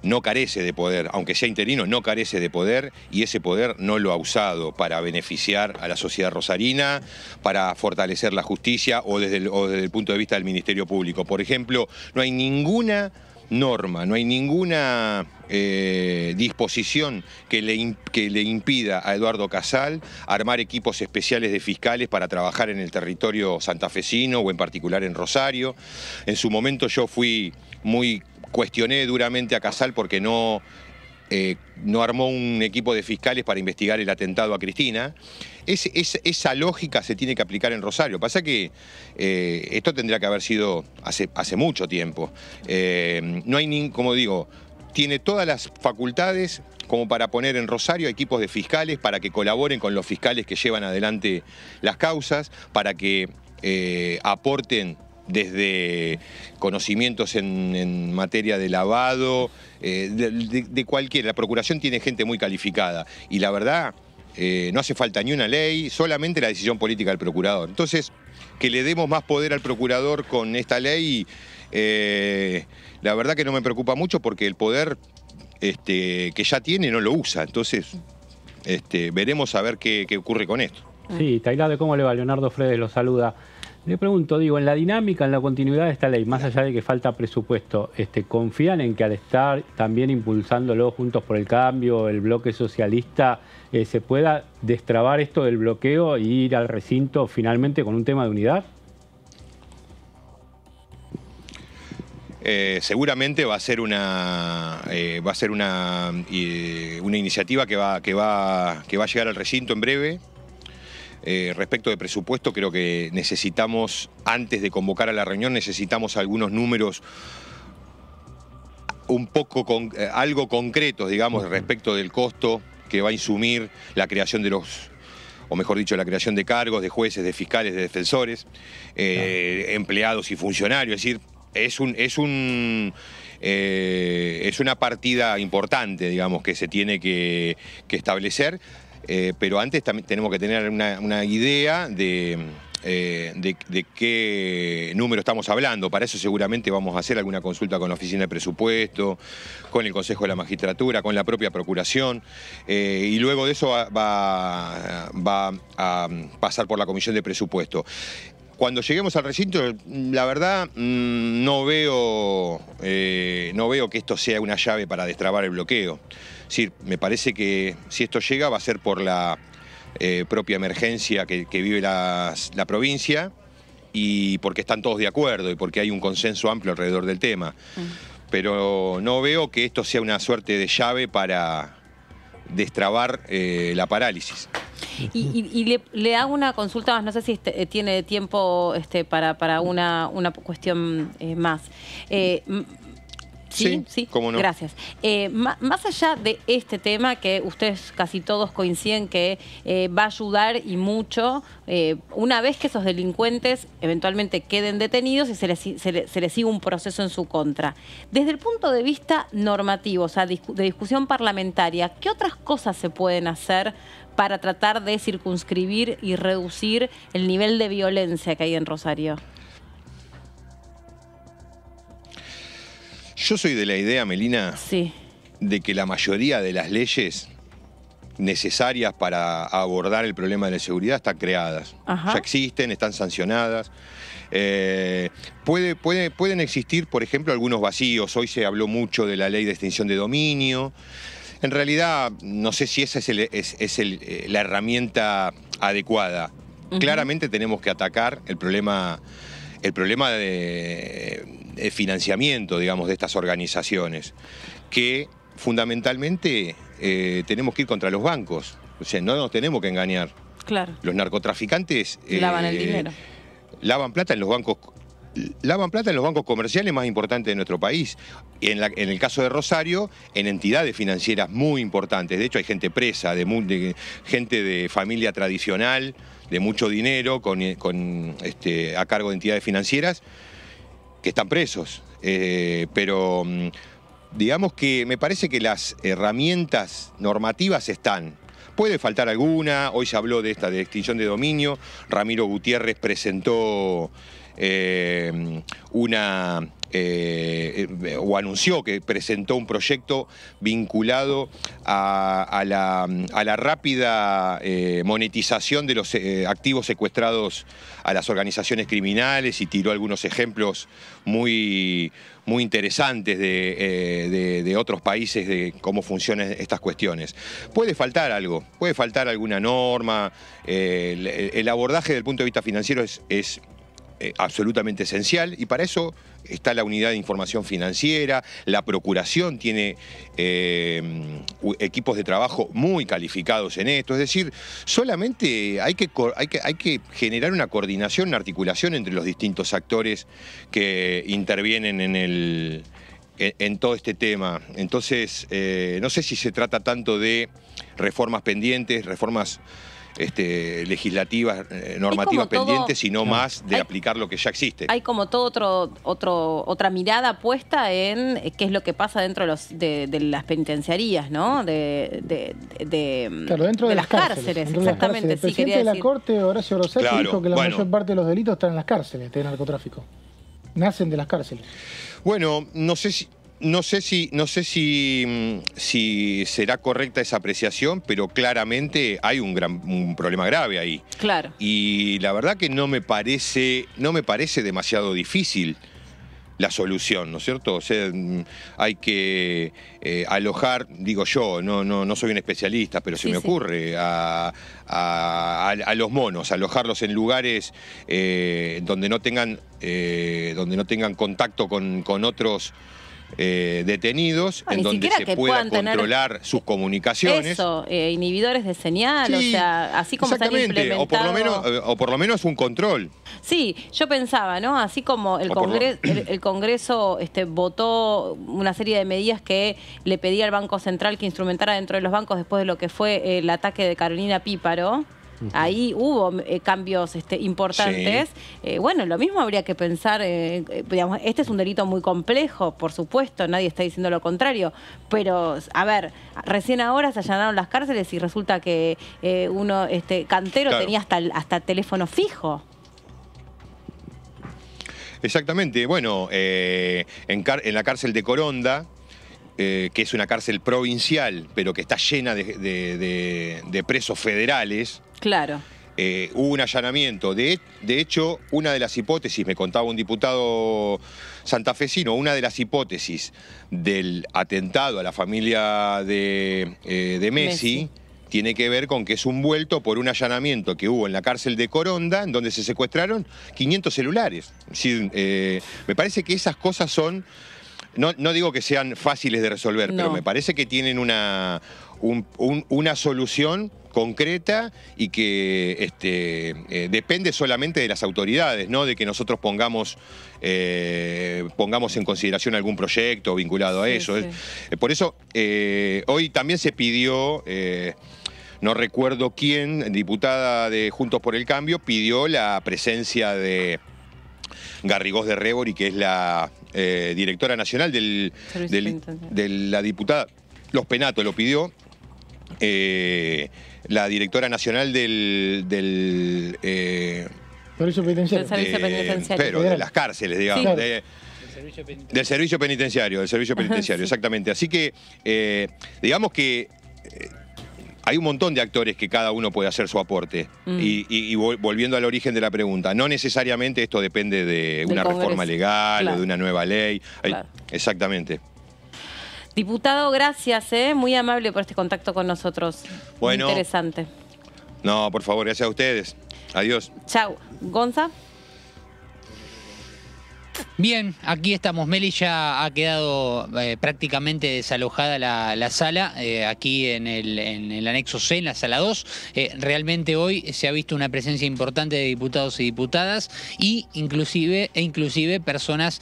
no carece de poder, aunque sea interino, no carece de poder, y ese poder no lo ha usado para beneficiar a la sociedad rosarina, para fortalecer la justicia o desde el punto de vista del Ministerio Público. Por ejemplo, no hay ninguna norma, no hay ninguna disposición que le impida a Eduardo Casal armar equipos especiales de fiscales para trabajar en el territorio santafesino o en particular en Rosario. En su momento yo fui muy... Cuestioné duramente a Casal porque no armó un equipo de fiscales para investigar el atentado a Cristina. Esa lógica se tiene que aplicar en Rosario. Pasa que esto tendría que haber sido hace mucho tiempo. No hay como digo, tiene todas las facultades como para poner en Rosario equipos de fiscales para que colaboren con los fiscales que llevan adelante las causas, para que aporten... desde conocimientos en materia de lavado, de cualquiera. La procuración tiene gente muy calificada y la verdad no hace falta ni una ley, solamente la decisión política del procurador. Entonces, que le demos más poder al procurador con esta ley, la verdad que no me preocupa mucho porque el poder que ya tiene no lo usa. Entonces, veremos a ver qué ocurre con esto. Sí, Tailhade, ¿cómo le va? Leonardo Fredes lo saluda. Le pregunto, digo, en la dinámica, en la continuidad de esta ley, más allá de que falta presupuesto, ¿confían en que al estar también impulsándolo Juntos por el Cambio, el bloque socialista, se pueda destrabar esto del bloqueo e ir al recinto finalmente con un tema de unidad? Seguramente va a ser una iniciativa que va a llegar al recinto en breve. Respecto de presupuesto, creo que necesitamos, antes de convocar a la reunión, necesitamos algunos números un poco, algo concretos, digamos, respecto del costo que va a insumir la creación de los, o mejor dicho, la creación de cargos, de jueces, de fiscales, de defensores, empleados y funcionarios. Es decir, es una partida importante, digamos, que se tiene que establecer. Pero antes también tenemos que tener una idea de qué número estamos hablando. Para eso seguramente vamos a hacer alguna consulta con la Oficina de Presupuesto, con el Consejo de la Magistratura, con la propia Procuración. Y luego de eso va a pasar por la Comisión de Presupuesto. Cuando lleguemos al recinto, la verdad, no veo que esto sea una llave para destrabar el bloqueo. Es decir, me parece que si esto llega va a ser por la propia emergencia que vive la provincia y porque están todos de acuerdo y porque hay un consenso amplio alrededor del tema. Pero no veo que esto sea una suerte de llave para destrabar la parálisis. Y le hago una consulta más, no sé si tiene tiempo para una cuestión más. Sí, cómo no. Gracias. Más allá de este tema, que ustedes casi todos coinciden que va a ayudar y mucho, una vez que esos delincuentes eventualmente queden detenidos y se les sigue un proceso en su contra. Desde el punto de vista normativo, o sea, de discusión parlamentaria, ¿qué otras cosas se pueden hacer para tratar de circunscribir y reducir el nivel de violencia que hay en Rosario? Yo soy de la idea, Melina, sí, de que la mayoría de las leyes necesarias para abordar el problema de la seguridad están creadas. Ajá. Ya existen, están sancionadas. Pueden existir, por ejemplo, algunos vacíos. Hoy se habló mucho de la ley de extinción de dominio. En realidad, no sé si esa es la herramienta adecuada. Uh-huh. Claramente tenemos que atacar el problema de financiamiento, digamos, de estas organizaciones, que fundamentalmente tenemos que ir contra los bancos. O sea, no nos tenemos que engañar. Claro. Los narcotraficantes lavan el dinero. Lavan plata en los bancos comerciales más importantes de nuestro país. En el caso de Rosario, en entidades financieras muy importantes. De hecho, hay gente presa, gente de familia tradicional, de mucho dinero, a cargo de entidades financieras, que están presos. Pero digamos que me parece que las herramientas normativas están. Puede faltar alguna. Hoy se habló de esta de extinción de dominio. Ramiro Gutiérrez presentó o anunció que presentó un proyecto vinculado a la rápida monetización de los activos secuestrados a las organizaciones criminales y tiró algunos ejemplos muy, muy interesantes de otros países de cómo funcionan estas cuestiones. Puede faltar algo, puede faltar alguna norma. El abordaje del punto de vista financiero es absolutamente esencial y para eso está la unidad de información financiera, la procuración tiene equipos de trabajo muy calificados en esto, es decir, solamente hay que generar una coordinación, una articulación entre los distintos actores que intervienen en todo este tema. Entonces, no sé si se trata tanto de reformas pendientes, reformas legislativas, normativas pendientes, sino más de aplicar lo que ya existe. Hay como todo otra mirada puesta en qué es lo que pasa dentro de, las penitenciarías, ¿no? Claro, dentro de las cárceles. Exactamente. El presidente de la Corte, Horacio Rosario, dijo que la mayor parte de los delitos están en las cárceles de narcotráfico. Nacen de las cárceles. Bueno, no sé si será correcta esa apreciación, pero claramente hay un problema grave ahí. Claro. Y la verdad que no me parece demasiado difícil la solución, ¿no es cierto? O sea, hay que alojar, digo yo, no soy un especialista, pero se me ocurre, a los monos, alojarlos en lugares donde no tengan contacto con otros detenidos, en donde se pueda controlar sus comunicaciones. Eso, inhibidores de señal, o sea, así como están implementados. O por lo menos un control. Sí, yo pensaba, ¿no? Así como el Congreso votó una serie de medidas que le pedía al Banco Central que instrumentara dentro de los bancos después de lo que fue el ataque de Carolina Píparo. Ahí hubo cambios importantes. Sí. Bueno, lo mismo habría que pensar, digamos, este es un delito muy complejo, por supuesto, nadie está diciendo lo contrario, pero, a ver, recién ahora se allanaron las cárceles y resulta que Cantero tenía hasta teléfono fijo. Exactamente, bueno, en la cárcel de Coronda, que es una cárcel provincial, pero que está llena de presos federales. Claro. Hubo un allanamiento. De hecho, una de las hipótesis, me contaba un diputado santafesino, una de las hipótesis del atentado a la familia de Messi tiene que ver con que es un vuelto por un allanamiento que hubo en la cárcel de Coronda, en donde se secuestraron 500 celulares. Es decir, me parece que esas cosas son... No digo que sean fáciles de resolver, pero me parece que tienen una solución concreta y que depende solamente de las autoridades, no de que nosotros pongamos en consideración algún proyecto vinculado a eso. Sí. Por eso, hoy también se pidió... no recuerdo quién, diputada de Juntos por el Cambio, pidió la presencia de Garrigós de Rébori, que es la directora nacional de la diputada Los Penatos, lo pidió la directora nacional de las cárceles, digamos, del servicio penitenciario, exactamente. Así que digamos que hay un montón de actores que cada uno puede hacer su aporte. Y volviendo al origen de la pregunta, no necesariamente esto depende de una reforma legal o de una nueva ley. Exactamente. Diputado, gracias, muy amable por este contacto con nosotros. Bueno. Muy interesante. No, por favor, gracias a ustedes. Adiós. Chau. Gonza. Bien, aquí estamos. Meli, ya ha quedado prácticamente desalojada la sala, aquí en el anexo C, en la sala 2. Realmente hoy se ha visto una presencia importante de diputados y diputadas y inclusive personas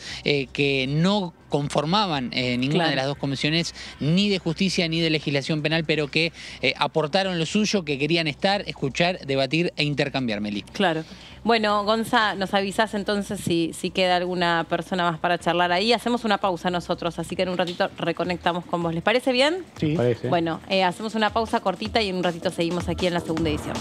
que no conformaban ninguna de las dos comisiones, ni de justicia ni de legislación penal, pero que aportaron lo suyo, que querían estar, escuchar, debatir e intercambiar, Meli. Claro. Bueno, Gonza, nos avisás entonces si queda alguna persona más para charlar ahí. Hacemos una pausa nosotros, así que en un ratito reconectamos con vos. ¿Les parece bien? Sí. Parece. Bueno, hacemos una pausa cortita y en un ratito seguimos aquí en la segunda edición.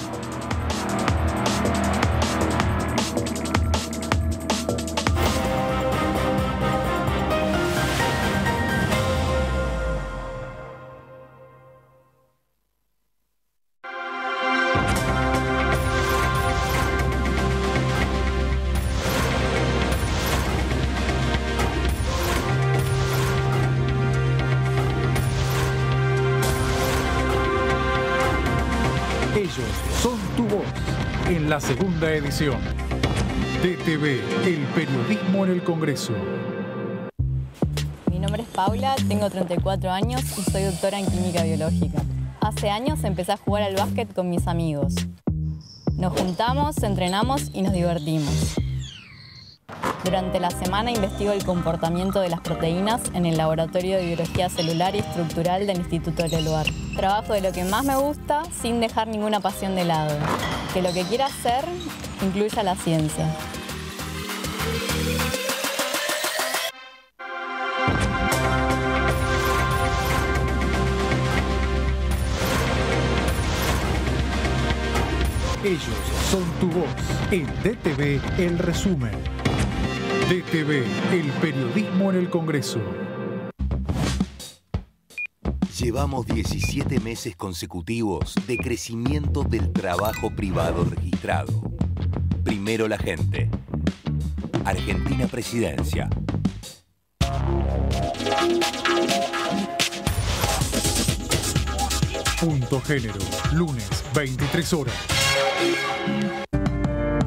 La segunda edición. DTV, el periodismo en el Congreso. Mi nombre es Paula, tengo 34 años y soy doctora en química biológica. Hace años empecé a jugar al básquet con mis amigos. Nos juntamos, entrenamos y nos divertimos. Durante la semana investigó el comportamiento de las proteínas en el Laboratorio de Biología Celular y Estructural del Instituto del Hogar. Trabajo de lo que más me gusta sin dejar ninguna pasión de lado. Que lo que quiera hacer incluya la ciencia. Ellos son tu voz. En DTV, el resumen. DTV, el periodismo en el Congreso. Llevamos 17 meses consecutivos de crecimiento del trabajo privado registrado. Primero la gente. Argentina Presidencia. Punto Género, lunes, 23 horas.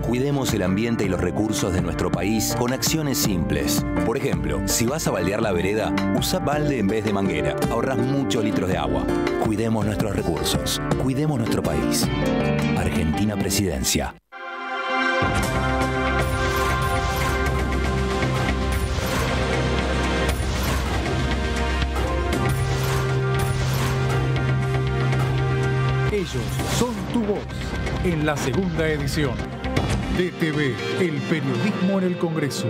Cuidemos el ambiente y los recursos de nuestro país con acciones simples. Por ejemplo, si vas a baldear la vereda, usa balde en vez de manguera. Ahorrás muchos litros de agua. Cuidemos nuestros recursos. Cuidemos nuestro país. Argentina Presidencia. Ellos son tu voz. En la segunda edición. DTV, el periodismo en el Congreso.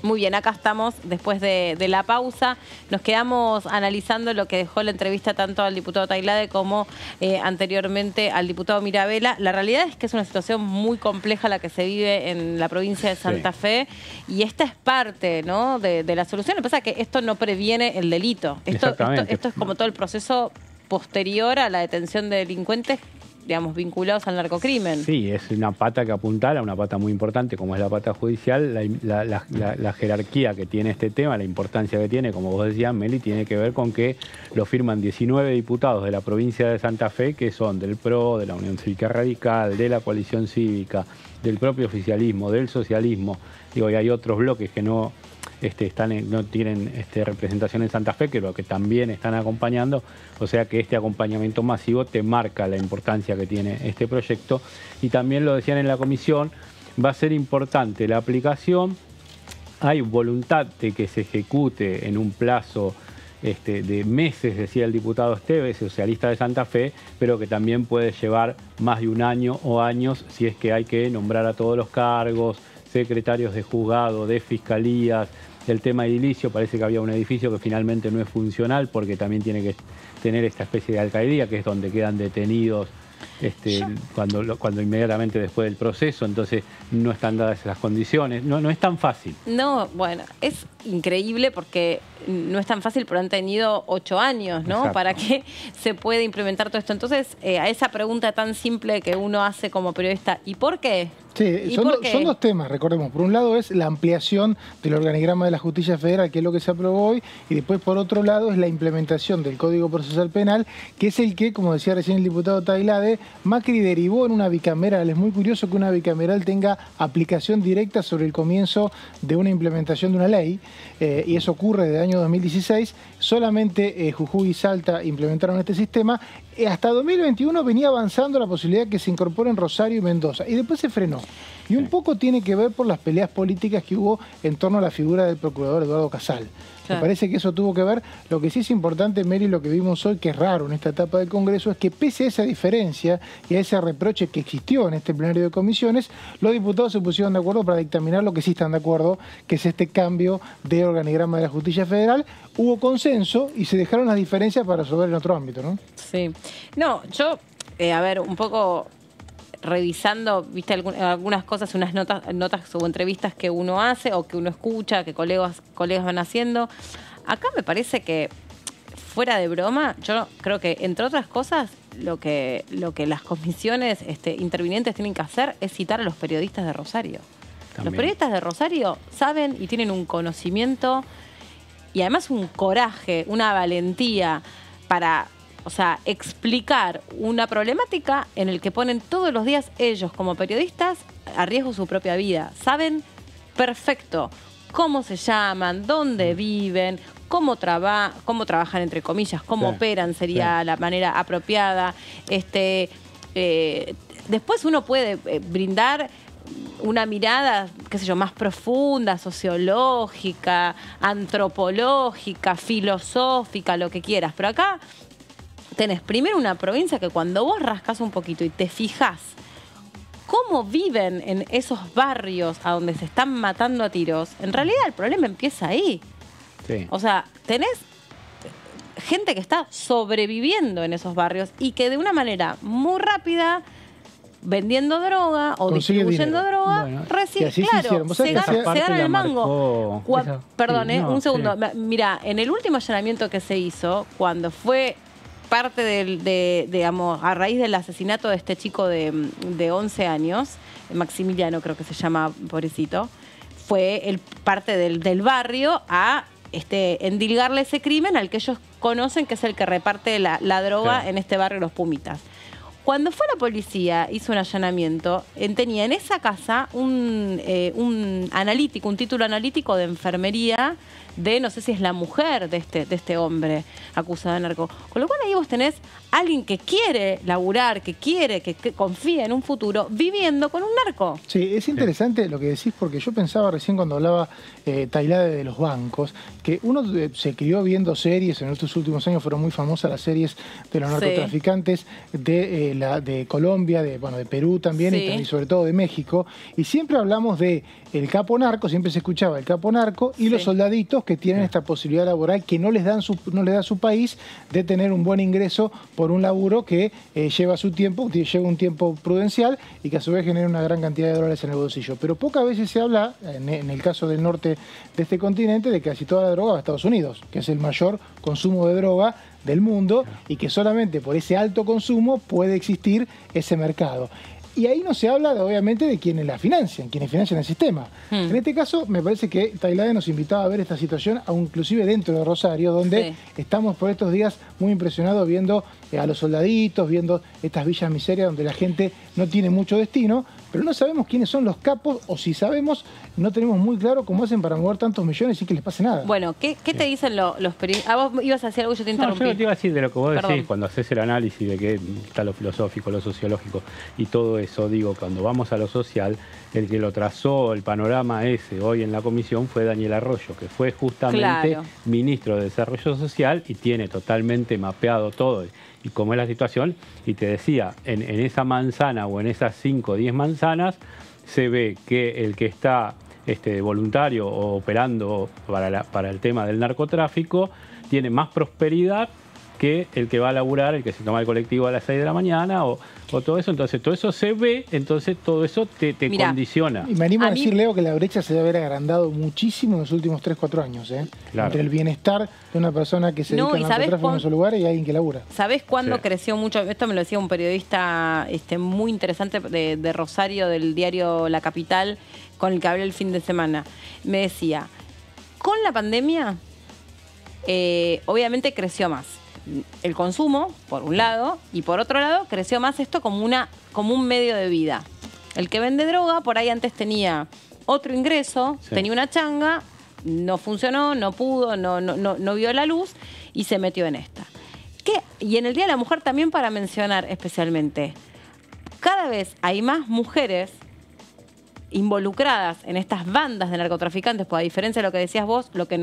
Muy bien, acá estamos después de la pausa. Nos quedamos analizando lo que dejó la entrevista tanto al diputado Tailhade como anteriormente al diputado Mirabella. La realidad es que es una situación muy compleja la que se vive en la provincia de Santa Fe y esta es parte, ¿no?, de la solución. Lo que pasa es que esto no previene el delito. Esto es como todo el proceso posterior a la detención de delincuentes, digamos, vinculados al narcocrimen. Sí, es una pata que apuntala, una pata muy importante, como es la pata judicial. La jerarquía que tiene este tema, la importancia que tiene, como vos decías, Meli, tiene que ver con que lo firman 19 diputados de la provincia de Santa Fe, que son del PRO, de la Unión Cívica Radical, de la Coalición Cívica, del propio oficialismo, del socialismo. Digo, y hay otros bloques que no... no tienen representación en Santa Fe, que lo que también están acompañando, o sea que este acompañamiento masivo te marca la importancia que tiene este proyecto. Y también lo decían en la comisión, va a ser importante la aplicación, hay voluntad de que se ejecute en un plazo de meses, decía el diputado Esteves, socialista de Santa Fe, pero que también puede llevar más de un año o años si es que hay que nombrar a todos los cargos, secretarios de juzgado, de fiscalías. El tema edilicio, parece que había un edificio que finalmente no es funcional porque también tiene que tener esta especie de alcaldía, que es donde quedan detenidos cuando inmediatamente después del proceso, entonces no están dadas las condiciones. No es tan fácil. No, bueno, es increíble porque no es tan fácil, pero han tenido 8 años, ¿no? Exacto. Para que se pueda implementar todo esto. Entonces, a esa pregunta tan simple que uno hace como periodista, ¿y por qué? Sí, son dos temas, recordemos. Por un lado es la ampliación del organigrama de la justicia federal, que es lo que se aprobó hoy, y después por otro lado es la implementación del Código Procesal Penal, que es el que, como decía recién el diputado Tailhade, Macri derivó en una bicameral. Es muy curioso que una bicameral tenga aplicación directa sobre el comienzo de una implementación de una ley, y eso ocurre desde el año 2016. Solamente Jujuy y Salta implementaron este sistema. Hasta 2021 venía avanzando la posibilidad que se incorporen Rosario y Mendoza, y después se frenó. Y un poco tiene que ver por las peleas políticas que hubo en torno a la figura del procurador Eduardo Casal. Claro. Me parece que eso tuvo que ver. Lo que sí es importante, Mary, lo que vimos hoy, que es raro en esta etapa del Congreso, es que pese a esa diferencia y a ese reproche que existió en este plenario de comisiones, los diputados se pusieron de acuerdo para dictaminar lo que sí están de acuerdo, que es este cambio de organigrama de la justicia federal. Hubo consenso y se dejaron las diferencias para resolver en otro ámbito, ¿no? Sí. No, yo, a ver, un poco... revisando, viste, algunas cosas, unas notas o entrevistas que uno hace o que uno escucha, que colegas van haciendo. Acá me parece que, fuera de broma, yo creo que, entre otras cosas, lo que las comisiones intervinientes tienen que hacer es citar a los periodistas de Rosario. También. Los periodistas de Rosario saben y tienen un conocimiento y además un coraje, una valentía para, o sea, explicar una problemática en el que ponen todos los días ellos como periodistas a riesgo su propia vida. Saben perfecto cómo se llaman, dónde viven, cómo trabajan, entre comillas, cómo operan, sería la manera apropiada. Después uno puede brindar una mirada, qué sé yo, más profunda, sociológica, antropológica, filosófica, lo que quieras. Pero acá tenés primero una provincia que cuando vos rascás un poquito y te fijás cómo viven en esos barrios a donde se están matando a tiros, en realidad el problema empieza ahí. Sí. O sea, tenés gente que está sobreviviendo en esos barrios y que de una manera muy rápida, vendiendo droga o distribuyendo droga, se ganan el mango. Perdón, un segundo. Sí. Mira, en el último allanamiento que se hizo, cuando fue parte digamos, a raíz del asesinato de este chico de 11 años, Maximiliano creo que se llama, pobrecito, fue parte del barrio a endilgarle ese crimen al que ellos conocen, que es el que reparte la droga en este barrio Los Pumitas. Cuando fue la policía, hizo un allanamiento, tenía en esa casa un analítico, un título analítico de enfermería de, no sé si es la mujer de este hombre acusado de narco. Con lo cual ahí vos tenés a alguien que quiere laburar, que confía en un futuro, viviendo con un narco. Sí, es interesante lo que decís, porque yo pensaba recién cuando hablaba Tailhade de los bancos, que uno se crió viendo series, en estos últimos años fueron muy famosas las series de los narcotraficantes de Colombia, de Perú también, y sobre todo de México, y siempre hablamos de el capo narco, siempre se escuchaba el capo narco y los soldaditos que tienen esta posibilidad laboral que no les da su país de tener un buen ingreso por un laburo que lleva su tiempo, lleva un tiempo prudencial y que a su vez genera una gran cantidad de dólares en el bolsillo. Pero pocas veces se habla, en el caso del norte de este continente, de que casi toda la droga va a Estados Unidos, que es el mayor consumo de droga del mundo y que solamente por ese alto consumo puede existir ese mercado. Y ahí no se habla, obviamente, de quienes financian el sistema. En este caso, me parece que Tailhade nos invitaba a ver esta situación, inclusive dentro de Rosario, donde estamos por estos días muy impresionados viendo a los soldaditos, viendo estas villas miserias donde la gente no tiene mucho destino, pero no sabemos quiénes son los capos, o si sabemos, no tenemos muy claro cómo hacen para mover tantos millones y que les pase nada. Bueno, ¿qué te dicen los periodistas? Ah, vos ibas a decir algo, yo te interrumpí. No, yo te iba a decir de lo que vos decís cuando haces el análisis de que está lo filosófico, lo sociológico y todo eso. Digo, cuando vamos a lo social, el que lo trazó el panorama ese hoy en la comisión fue Daniel Arroyo, que fue justamente ministro de Desarrollo Social y tiene totalmente mapeado todo. Y cómo es la situación, y te decía, en esa manzana o en esas 5 o 10 manzanas se ve que el que está voluntario o operando para el tema del narcotráfico tiene más prosperidad que el que va a laburar, el que se toma el colectivo a las 6 de la mañana o todo eso. Entonces todo eso se ve, entonces todo eso te condiciona. Y me animo a decir, Leo, que la brecha se debe haber agrandado muchísimo en los últimos 3 o 4 años, entre el bienestar de una persona que se dedica al narcotráfico en su lugar y alguien que labura. ¿Sabés cuándo creció mucho? Esto me lo decía un periodista muy interesante de Rosario, del diario La Capital, con el que hablé el fin de semana. Me decía, con la pandemia obviamente creció más el consumo, por un lado, y por otro lado creció más esto como un medio de vida. El que vende droga por ahí antes tenía otro ingreso, tenía una changa, no funcionó, no pudo, no vio la luz y se metió en esta. Y en el Día de la Mujer también, para mencionar especialmente, cada vez hay más mujeres involucradas en estas bandas de narcotraficantes, pues a diferencia de lo que decías vos, lo que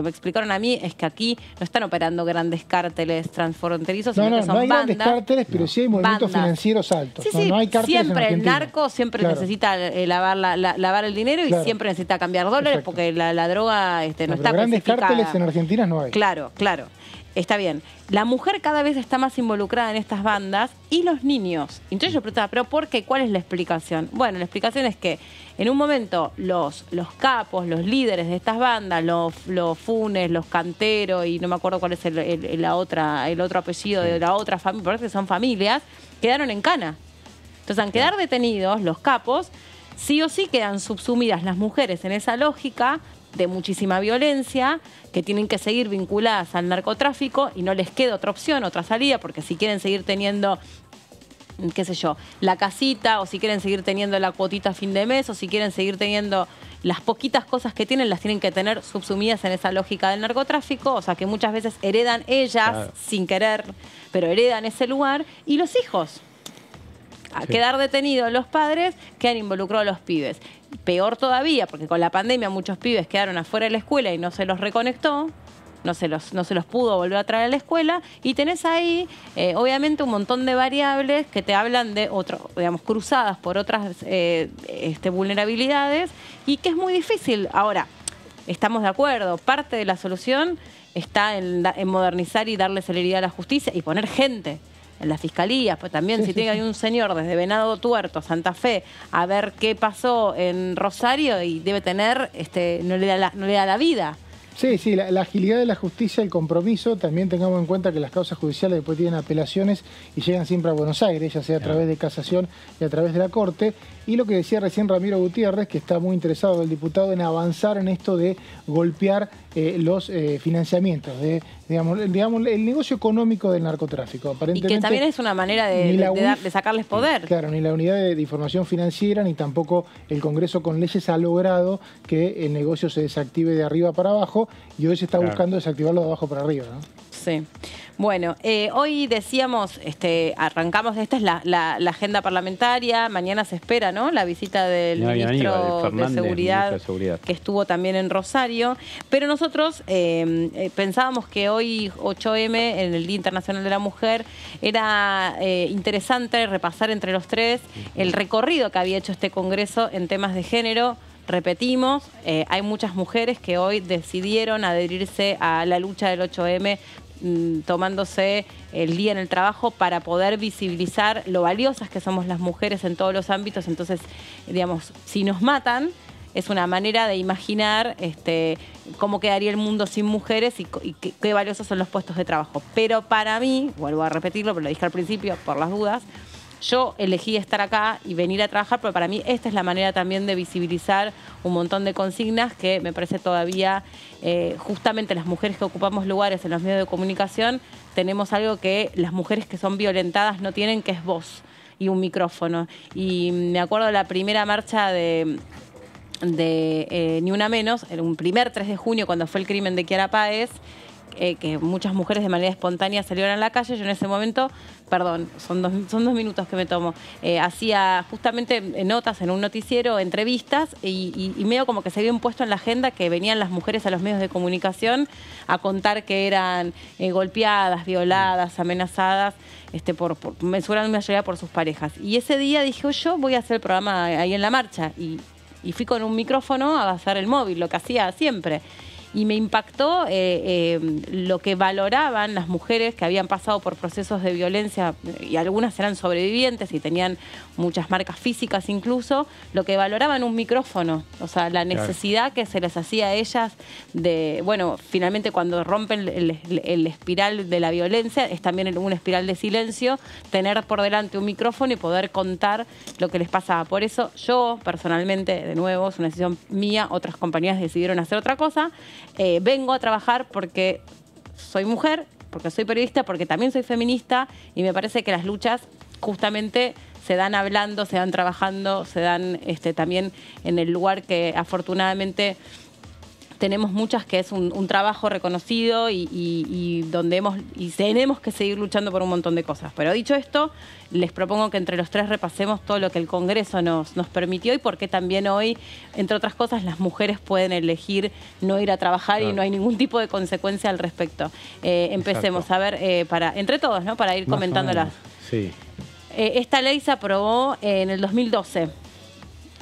me explicaron a mí es que aquí no están operando grandes cárteles transfronterizos, sino que son bandas. No hay grandes cárteles, pero sí hay movimientos financieros altos. Sí, sí, no hay cárteles en Argentina. Siempre el narco necesita lavar el dinero y siempre necesita cambiar dólares porque la droga no está clasificada. Grandes cárteles en Argentina no hay. Claro, claro. Está bien. La mujer cada vez está más involucrada en estas bandas y los niños. Entonces yo preguntaba, ¿pero por qué? ¿Cuál es la explicación? Bueno, la explicación es que en un momento los capos, los líderes de estas bandas, los Funes, los Canteros, y no me acuerdo cuál es el otro apellido de la otra familia, porque son familias, quedaron en cana. Entonces, al quedar detenidos los capos, sí o sí quedan subsumidas las mujeres en esa lógica de muchísima violencia, que tienen que seguir vinculadas al narcotráfico y no les queda otra opción, otra salida, porque si quieren seguir teniendo, qué sé yo, la casita, o si quieren seguir teniendo la cuotita a fin de mes, o si quieren seguir teniendo las poquitas cosas que tienen, las tienen que tener subsumidas en esa lógica del narcotráfico, o sea que muchas veces heredan ellas, claro, sin querer, pero heredan ese lugar, y los hijos. A quedar detenidos los padres, quedan involucrados los pibes. Peor todavía, porque con la pandemia muchos pibes quedaron afuera de la escuela y no se los reconectó, no se los pudo volver a traer a la escuela, y tenés ahí, obviamente, un montón de variables que te hablan de otro, digamos, cruzadas por otras vulnerabilidades, y que es muy difícil. Ahora, estamos de acuerdo, parte de la solución está en modernizar y darle celeridad a la justicia y poner gente en las fiscalías, pues también sí, si sí, tiene ahí un señor desde Venado Tuerto, Santa Fe, a ver qué pasó en Rosario, y debe tener, no le da la vida. Sí, sí, la agilidad de la justicia, el compromiso. También tengamos en cuenta que las causas judiciales después tienen apelaciones y llegan siempre a Buenos Aires, ya sea a través de casación y a través de la Corte. Y lo que decía recién Ramiro Gutiérrez, que está muy interesado el diputado en avanzar en esto de golpear los financiamientos, digamos, el negocio económico del narcotráfico. Aparentemente, y que también es una manera de sacarles poder. Claro, ni la unidad de información financiera, ni tampoco el Congreso con leyes ha logrado que el negocio se desactive de arriba para abajo, y hoy se está buscando desactivarlo de abajo para arriba, ¿no? Sí. Bueno, hoy decíamos, arrancamos, esta es la agenda parlamentaria, mañana se espera, ¿no?, la visita del ministro de Seguridad, que estuvo también en Rosario, pero nosotros pensábamos que hoy, 8M, en el Día Internacional de la Mujer, era interesante repasar entre los tres el recorrido que había hecho este Congreso en temas de género. Repetimos, hay muchas mujeres que hoy decidieron adherirse a la lucha del 8M, tomándose el día en el trabajo para poder visibilizar lo valiosas que somos las mujeres en todos los ámbitos. Entonces, digamos, si nos matan, es una manera de imaginar cómo quedaría el mundo sin mujeres y qué valiosos son los puestos de trabajo. Pero para mí, vuelvo a repetirlo, pero lo dije al principio por las dudas, yo elegí estar acá y venir a trabajar, pero para mí esta es la manera también de visibilizar un montón de consignas que me parece todavía, justamente las mujeres que ocupamos lugares en los medios de comunicación, tenemos algo que las mujeres que son violentadas no tienen, que es voz y un micrófono. Y me acuerdo de la primera marcha de Ni Una Menos, en un primer 3 de junio, cuando fue el crimen de Kiara Páez, que muchas mujeres de manera espontánea salieron a la calle. Yo en ese momento, perdón, son dos minutos que me tomo, hacía justamente notas en un noticiero, entrevistas, y medio como que se había puesto en la agenda que venían las mujeres a los medios de comunicación a contar que eran golpeadas, violadas, amenazadas, por mensual mayoría por sus parejas. Y ese día dije, yo voy a hacer el programa ahí en la marcha, y fui con un micrófono a basar el móvil, lo que hacía siempre. Y me impactó lo que valoraban las mujeres que habían pasado por procesos de violencia, y algunas eran sobrevivientes y tenían muchas marcas físicas incluso, lo que valoraban un micrófono, o sea, la necesidad que se les hacía a ellas de, bueno, finalmente cuando rompen el espiral de la violencia, es también una espiral de silencio, tener por delante un micrófono y poder contar lo que les pasaba. Por eso yo, personalmente, de nuevo, es una decisión mía, otras compañías decidieron hacer otra cosa. Vengo a trabajar porque soy mujer, porque soy periodista, porque también soy feminista, y me parece que las luchas justamente se dan hablando, se dan trabajando, se dan también en el lugar que afortunadamente tenemos muchas, que es un trabajo reconocido y donde tenemos que seguir luchando por un montón de cosas. Pero dicho esto, les propongo que entre los tres repasemos todo lo que el Congreso nos permitió, y por qué también hoy, entre otras cosas, las mujeres pueden elegir no ir a trabajar, claro, y no hay ningún tipo de consecuencia al respecto. Empecemos, exacto, a ver, entre todos, ¿no?, para ir más comentándolas. Sí. Esta ley se aprobó en el 2012.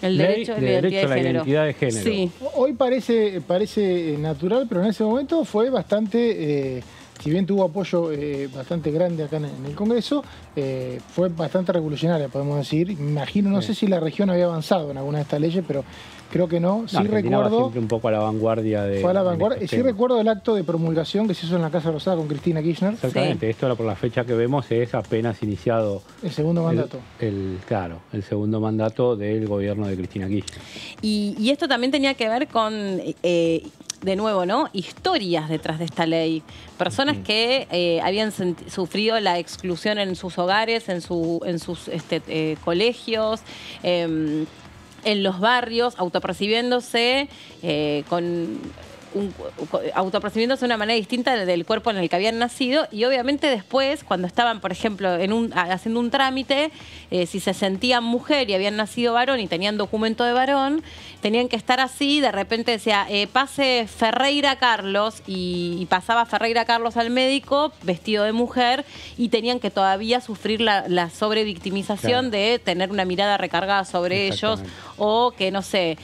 El derecho de la identidad de género. Sí. Hoy parece natural, pero en ese momento fue bastante si bien tuvo apoyo bastante grande acá en el Congreso, fue bastante revolucionaria, podemos decir. Me imagino, no sé si la región había avanzado en alguna de estas leyes, pero creo que no. Sí, recuerdo un poco a la vanguardia de... Fue a la vanguardia. Sí, recuerdo el acto de promulgación que se hizo en la Casa Rosada con Cristina Kirchner. Exactamente. Sí. Esto por la fecha que vemos es apenas iniciado... El segundo mandato. Claro, el segundo mandato del gobierno de Cristina Kirchner. Y esto también tenía que ver con... de nuevo, ¿no? Historias detrás de esta ley. Personas que habían sufrido la exclusión en sus hogares, en sus colegios, en los barrios, autopercibiéndose autopercibiéndose de una manera distinta del cuerpo en el que habían nacido, y obviamente después, cuando estaban, por ejemplo, haciendo un trámite, si se sentían mujer y habían nacido varón y tenían documento de varón, tenían que estar así, de repente decía, pase Ferreira Carlos, y pasaba Ferreira Carlos al médico vestido de mujer, y tenían que todavía sufrir la sobrevictimización, claro, de tener una mirada recargada sobre ellos, o que, no sé,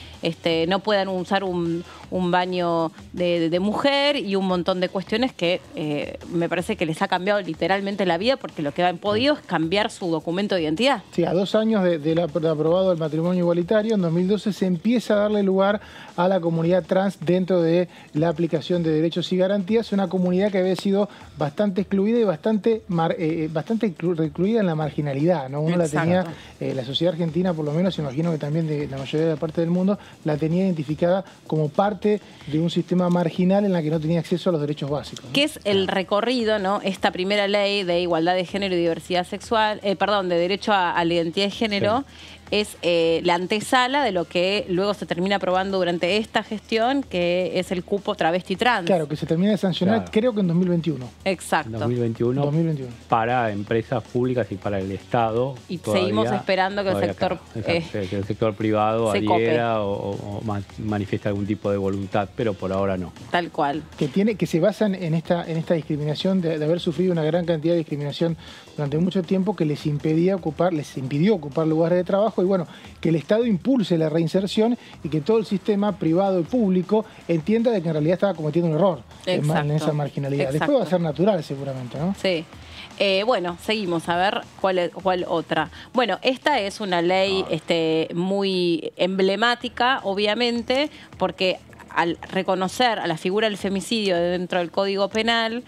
no puedan usar un baño de mujer, y un montón de cuestiones que me parece que les ha cambiado literalmente la vida, porque lo que han podido es cambiar su documento de identidad. Sí, a 2 años de aprobado el matrimonio igualitario, en 2012 se empieza a darle lugar a la comunidad trans dentro de la aplicación de derechos y garantías, una comunidad que había sido bastante excluida y bastante recluida en la marginalidad, ¿no? Uno la tenía, la sociedad argentina por lo menos, imagino que también de la mayoría de la parte del mundo, la tenía identificada como parte de un sistema marginal en la que no tenía acceso a los derechos básicos, ¿no? Que es el recorrido, ¿no? Esta primera ley de igualdad de género y diversidad sexual, perdón, de derecho a la identidad de género, es la antesala de lo que luego se termina aprobando durante esta gestión, que es el cupo travesti trans. Claro, que se termina de sancionar, creo que en 2021. Exacto. En 2021. Para empresas públicas y para el Estado. Y todavía, seguimos esperando que el sector privado adhiera o manifieste algún tipo de voluntad, pero por ahora no. Tal cual. Que se basan en esta discriminación, de haber sufrido una gran cantidad de discriminación durante mucho tiempo, que les impidió ocupar lugares de trabajo, y bueno, que el Estado impulse la reinserción y que todo el sistema privado y público entienda de que en realidad estaba cometiendo un error en esa marginalidad. Exacto. Después va a ser natural seguramente, ¿no? Sí. Bueno, seguimos a ver cuál otra. Bueno, esta es una ley muy emblemática, obviamente, porque al reconocer a la figura del femicidio dentro del Código Penal,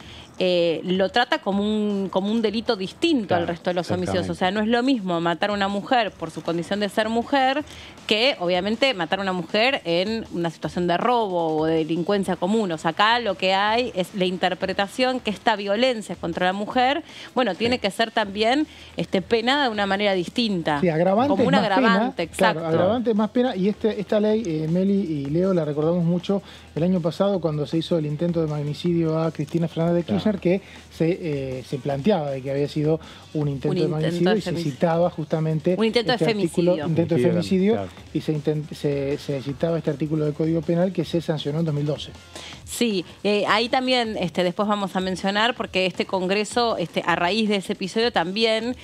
lo trata como un delito distinto, claro, al resto de los homicidios. O sea, no es lo mismo matar a una mujer por su condición de ser mujer que, obviamente, matar a una mujer en una situación de robo o de delincuencia común. O sea, acá lo que hay es la interpretación que esta violencia contra la mujer, bueno, tiene que ser también penada de una manera distinta. Sí, agravante como un agravante, pena, exacto. Claro, agravante más pena. Y esta ley, Meli y Leo, la recordamos mucho el año pasado cuando se hizo el intento de magnicidio a Cristina Fernández de Kirchner, que se planteaba de que había sido un intento de magnicidio y se citaba justamente... Un intento de femicidio. Y se citaba este artículo del Código Penal que se sancionó en 2012. Sí, ahí también después vamos a mencionar, porque este Congreso, a raíz de ese episodio también,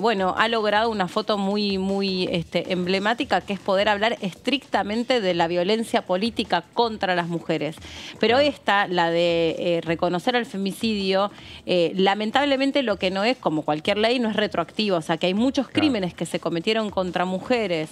bueno, ha logrado una foto muy, muy emblemática, que es poder hablar estrictamente de la violencia política contra las mujeres. Pero esta, la de reconocer al femicidio, lamentablemente lo que no es, como cualquier ley, no es retroactivo. O sea, que hay muchos crímenes que se cometieron contra mujeres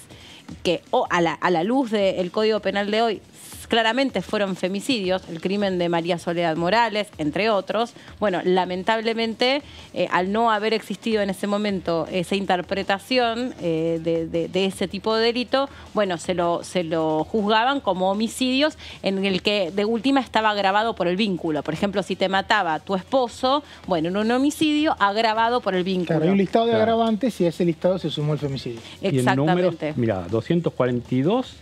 que a la luz del Código Penal de hoy claramente fueron femicidios, el crimen de María Soledad Morales, entre otros. Bueno, lamentablemente, al no haber existido en ese momento esa interpretación de ese tipo de delito, bueno, se lo juzgaban como homicidios en el que de última estaba agravado por el vínculo. Por ejemplo, si te mataba tu esposo, bueno, en un homicidio agravado por el vínculo. Claro, hay un listado de agravantes y a ese listado se sumó el femicidio. Exactamente. Mira, 242...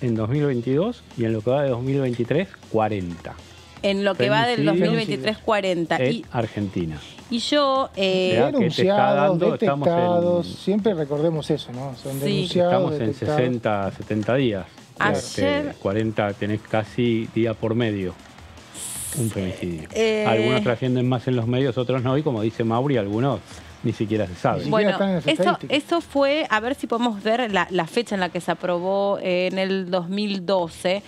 en 2022, y en lo que va de 2023, 40. En lo que va del 2023, 40. En Argentina. Y yo... denunciados, detectados, siempre recordemos eso, ¿no? Son denunciados, estamos en 60, 70 días. Ayer... 40 tenés casi día por medio. Un femicidio. Algunos trascienden más en los medios, otros no, y como dice Mauri, algunos ni siquiera se sabe. Bueno, eso fue, a ver si podemos ver la fecha en la que se aprobó en el 2012.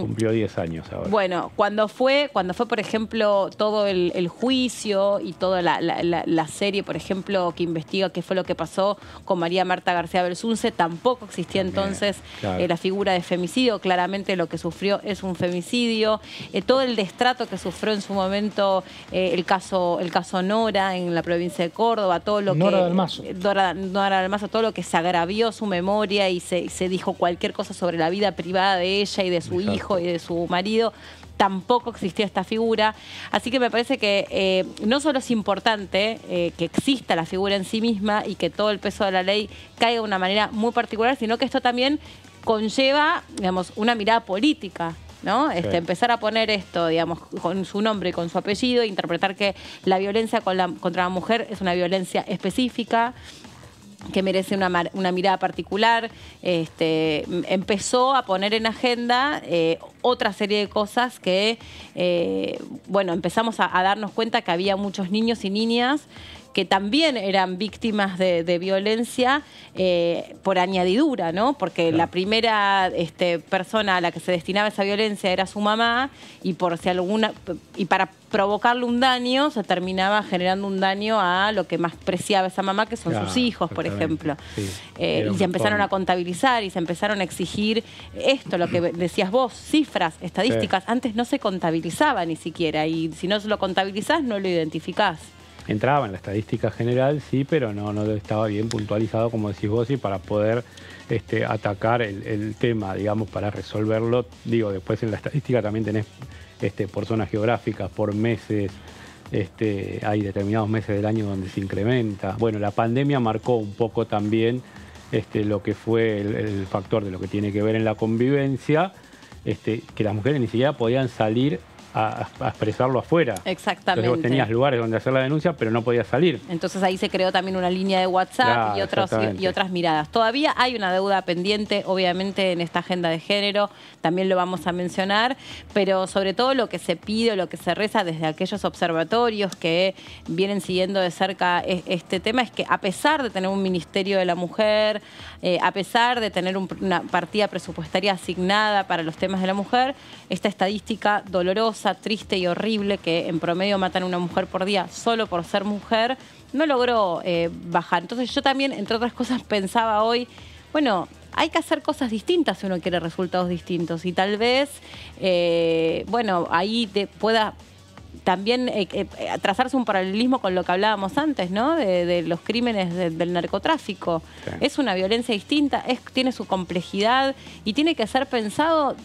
Cumplió 10 años ahora. Bueno, cuando fue por ejemplo, todo el juicio y toda la serie, por ejemplo, que investiga qué fue lo que pasó con María Marta García Belsunce, tampoco existía entonces la figura de femicidio. Claramente lo que sufrió es un femicidio. Todo el destrato que sufrió en su momento el caso Nora en la provincia de Córdoba, todo lo Nora del Mazo, todo lo que se agravió su memoria y se dijo cualquier cosa sobre la vida privada de ella y de su hijo y de su marido. Tampoco existía esta figura. Así que me parece que no solo es importante que exista la figura en sí misma y que todo el peso de la ley caiga de una manera muy particular, sino que esto también conlleva, digamos, una mirada política, ¿no? Empezar a poner esto, digamos, con su nombre y con su apellido, interpretar que la violencia contra la mujer es una violencia específica, que merece una mirada particular. Empezó a poner en agenda otra serie de cosas que, bueno, empezamos a darnos cuenta que había muchos niños y niñas que también eran víctimas de violencia por añadidura, ¿no? Porque la primera persona a la que se destinaba esa violencia era su mamá, y para provocarle un daño se terminaba generando un daño a lo que más preciaba esa mamá, que son sus hijos, por ejemplo. Sí. Y se empezaron a contabilizar y se empezaron a exigir esto, lo que decías vos, cifras, estadísticas. Sí. Antes no se contabilizaba ni siquiera, y si no lo contabilizás no lo identificás. Entraba en la estadística general, sí, pero no estaba bien puntualizado, como decís vos, y para poder atacar el tema, digamos, para resolverlo. Digo, después en la estadística también tenés por zonas geográficas, por meses. Hay determinados meses del año donde se incrementa. Bueno, la pandemia marcó un poco también lo que fue el factor de lo que tiene que ver en la convivencia, que las mujeres ni siquiera podían salir a expresarlo afuera. Exactamente. Entonces vos tenías lugares donde hacer la denuncia, pero no podías salir. Entonces ahí se creó también una línea de WhatsApp y otras miradas. Todavía hay una deuda pendiente, obviamente, en esta agenda de género, también lo vamos a mencionar, pero sobre todo lo que se pide, lo que se reza desde aquellos observatorios que vienen siguiendo de cerca este tema, es que a pesar de tener un Ministerio de la Mujer, a pesar de tener una partida presupuestaria asignada para los temas de la mujer, esta estadística dolorosa, triste y horrible, que en promedio matan a una mujer por día solo por ser mujer, no logró bajar. Entonces yo también, entre otras cosas, pensaba hoy, bueno, hay que hacer cosas distintas si uno quiere resultados distintos, y tal vez, bueno, ahí pueda también trazarse un paralelismo con lo que hablábamos antes, ¿no? De los crímenes del narcotráfico. Sí. Es una violencia distinta, tiene su complejidad y tiene que ser pensado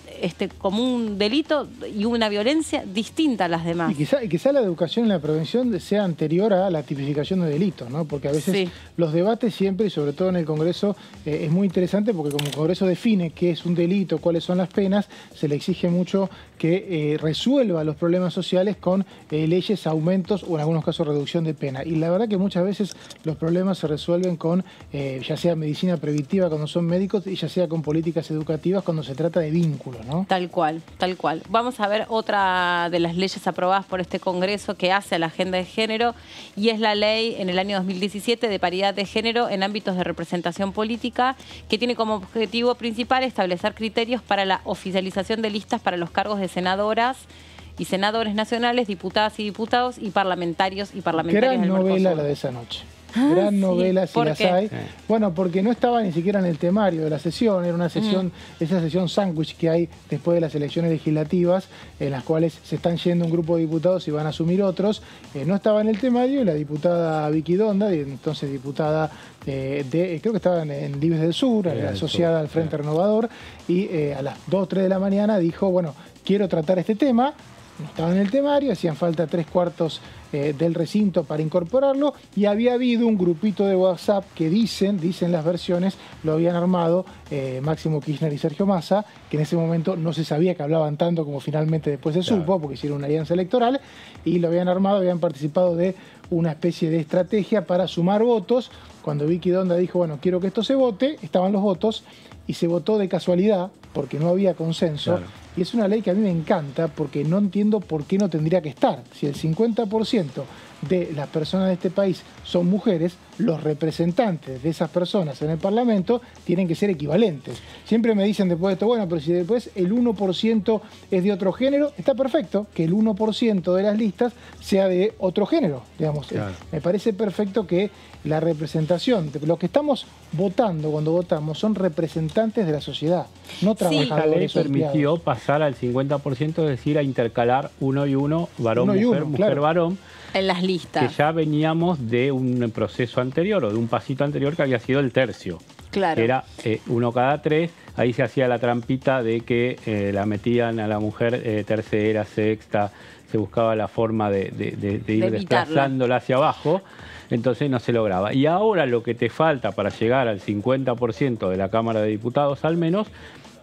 como un delito y una violencia distinta a las demás. Y quizá la educación y la prevención sea anterior a la tipificación de delitos, ¿no? Porque a veces los debates siempre, y sobre todo en el Congreso, es muy interesante, porque como el Congreso define qué es un delito, cuáles son las penas, se le exige mucho que resuelva los problemas sociales con leyes, aumentos o en algunos casos reducción de pena. Y la verdad que muchas veces los problemas se resuelven con ya sea medicina preventiva cuando son médicos, y ya sea con políticas educativas cuando se trata de vínculos, ¿no? Tal cual, tal cual. Vamos a ver otra de las leyes aprobadas por este Congreso que hace a la agenda de género, y es la ley en el año 2017 de paridad de género en ámbitos de representación política, que tiene como objetivo principal establecer criterios para la oficialización de listas para los cargos de senadoras y senadores nacionales, diputadas y diputados, y parlamentarios y parlamentarias del Mercosur. Gran novela la de esa noche. Gran novela, si las hay. Bueno, porque no estaba ni siquiera en el temario de la sesión, era una sesión, esa sesión sándwich que hay después de las elecciones legislativas, en las cuales se están yendo un grupo de diputados y van a asumir otros. No estaba en el temario, y la diputada Vicky Donda, entonces diputada creo que estaban en Libres del Sur, asociada al Frente Renovador, y a las 2 o 3 de la mañana dijo, bueno, quiero tratar este tema. No estaba en el temario, hacían falta 3/4 del recinto para incorporarlo, y había habido un grupito de WhatsApp que dicen las versiones, lo habían armado Máximo Kirchner y Sergio Massa, que en ese momento no se sabía que hablaban tanto como finalmente después se supo, porque hicieron una alianza electoral, y lo habían armado, habían participado de una especie de estrategia para sumar votos. Cuando Vicky Donda dijo, bueno, quiero que esto se vote, estaban los votos, y se votó de casualidad, porque no había consenso. Claro. Y es una ley que a mí me encanta, porque no entiendo por qué no tendría que estar. Si el 50% de las personas de este país son mujeres, los representantes de esas personas en el Parlamento tienen que ser equivalentes. Siempre me dicen después de esto, bueno, pero si después el 1% es de otro género, está perfecto que el 1% de las listas sea de otro género, digamos. Claro. Me parece perfecto que la representación, lo que estamos votando cuando votamos son representantes de la sociedad, no trabajadores. Sí. La ley permitió pasar al 50%, es decir, a intercalar uno y uno, varón, uno y mujer, uno, mujer, claro, varón. En las listas. Que ya veníamos de un proceso anterior o de un pasito anterior que había sido el tercio. Claro. Que era uno cada tres. Ahí se hacía la trampita de que la metían a la mujer tercera, sexta. Se buscaba la forma de ir desplazándola hacia abajo. Entonces no se lograba. Y ahora lo que te falta para llegar al 50% de la Cámara de Diputados al menos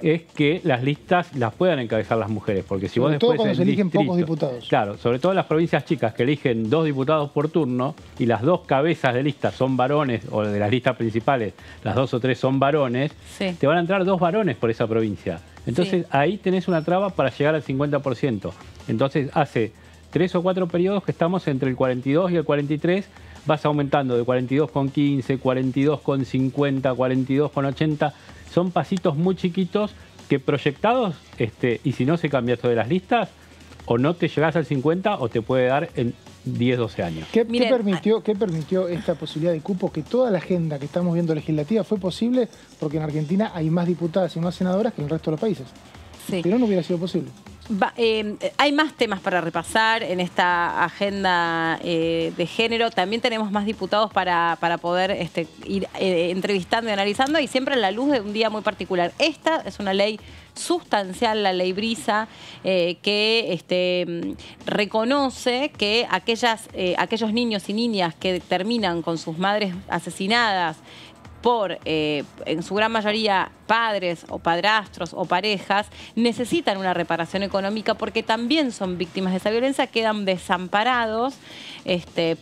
es que las listas las puedan encabezar las mujeres, porque si vos después... Sobre todo cuando se eligen pocos diputados. Claro, sobre todo en las provincias chicas que eligen 2 diputados por turno y las 2 cabezas de lista son varones, o de las listas principales, las 2 o 3 son varones, sí, te van a entrar 2 varones por esa provincia. Entonces, sí, ahí tenés una traba para llegar al 50%. Entonces, hace 3 o 4 periodos que estamos entre el 42 y el 43, vas aumentando de 42,15, 42,50, 42,80... Son pasitos muy chiquitos que proyectados, y si no se cambia esto de las listas, o no te llegás al 50 o te puede dar en 10, 12 años. ¿Qué permitió esta posibilidad de cupo? Que toda la agenda que estamos viendo legislativa fue posible porque en Argentina hay más diputadas y más senadoras que en el resto de los países. Sí. Pero no hubiera sido posible. Hay más temas para repasar en esta agenda de género. También tenemos más diputados para poder ir entrevistando y analizando, y siempre en la luz de un día muy particular. Esta es una ley sustancial, la ley Brisa, que reconoce que aquellos niños y niñas que terminan con sus madres asesinadas por, en su gran mayoría, padres o padrastros o parejas, necesitan una reparación económica porque también son víctimas de esa violencia, quedan desamparados,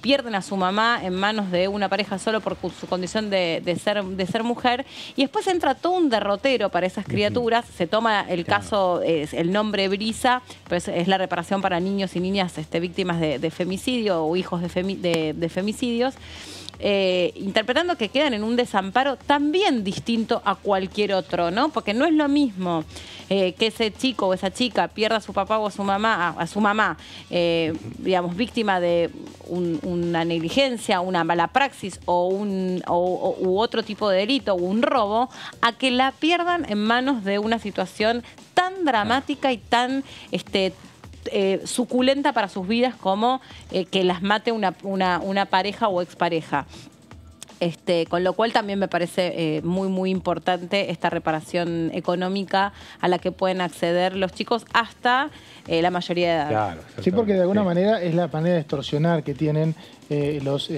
pierden a su mamá en manos de una pareja solo por su condición de ser mujer, y después entra todo un derrotero para esas criaturas. Se toma el caso, el nombre Brisa, pero es la reparación para niños y niñas víctimas de femicidio o hijos de femicidios. Interpretando que quedan en un desamparo también distinto a cualquier otro, ¿no? Porque no es lo mismo que ese chico o esa chica pierda a su papá o a su mamá, digamos, víctima de una negligencia, una mala praxis o u otro tipo de delito, o un robo, a que la pierdan en manos de una situación tan dramática y tan suculenta para sus vidas como que las mate una pareja o expareja. Con lo cual también me parece muy, muy importante esta reparación económica a la que pueden acceder los chicos hasta la mayoría de edad. Claro, sí, porque de alguna manera es la manera de extorsionar que tienen los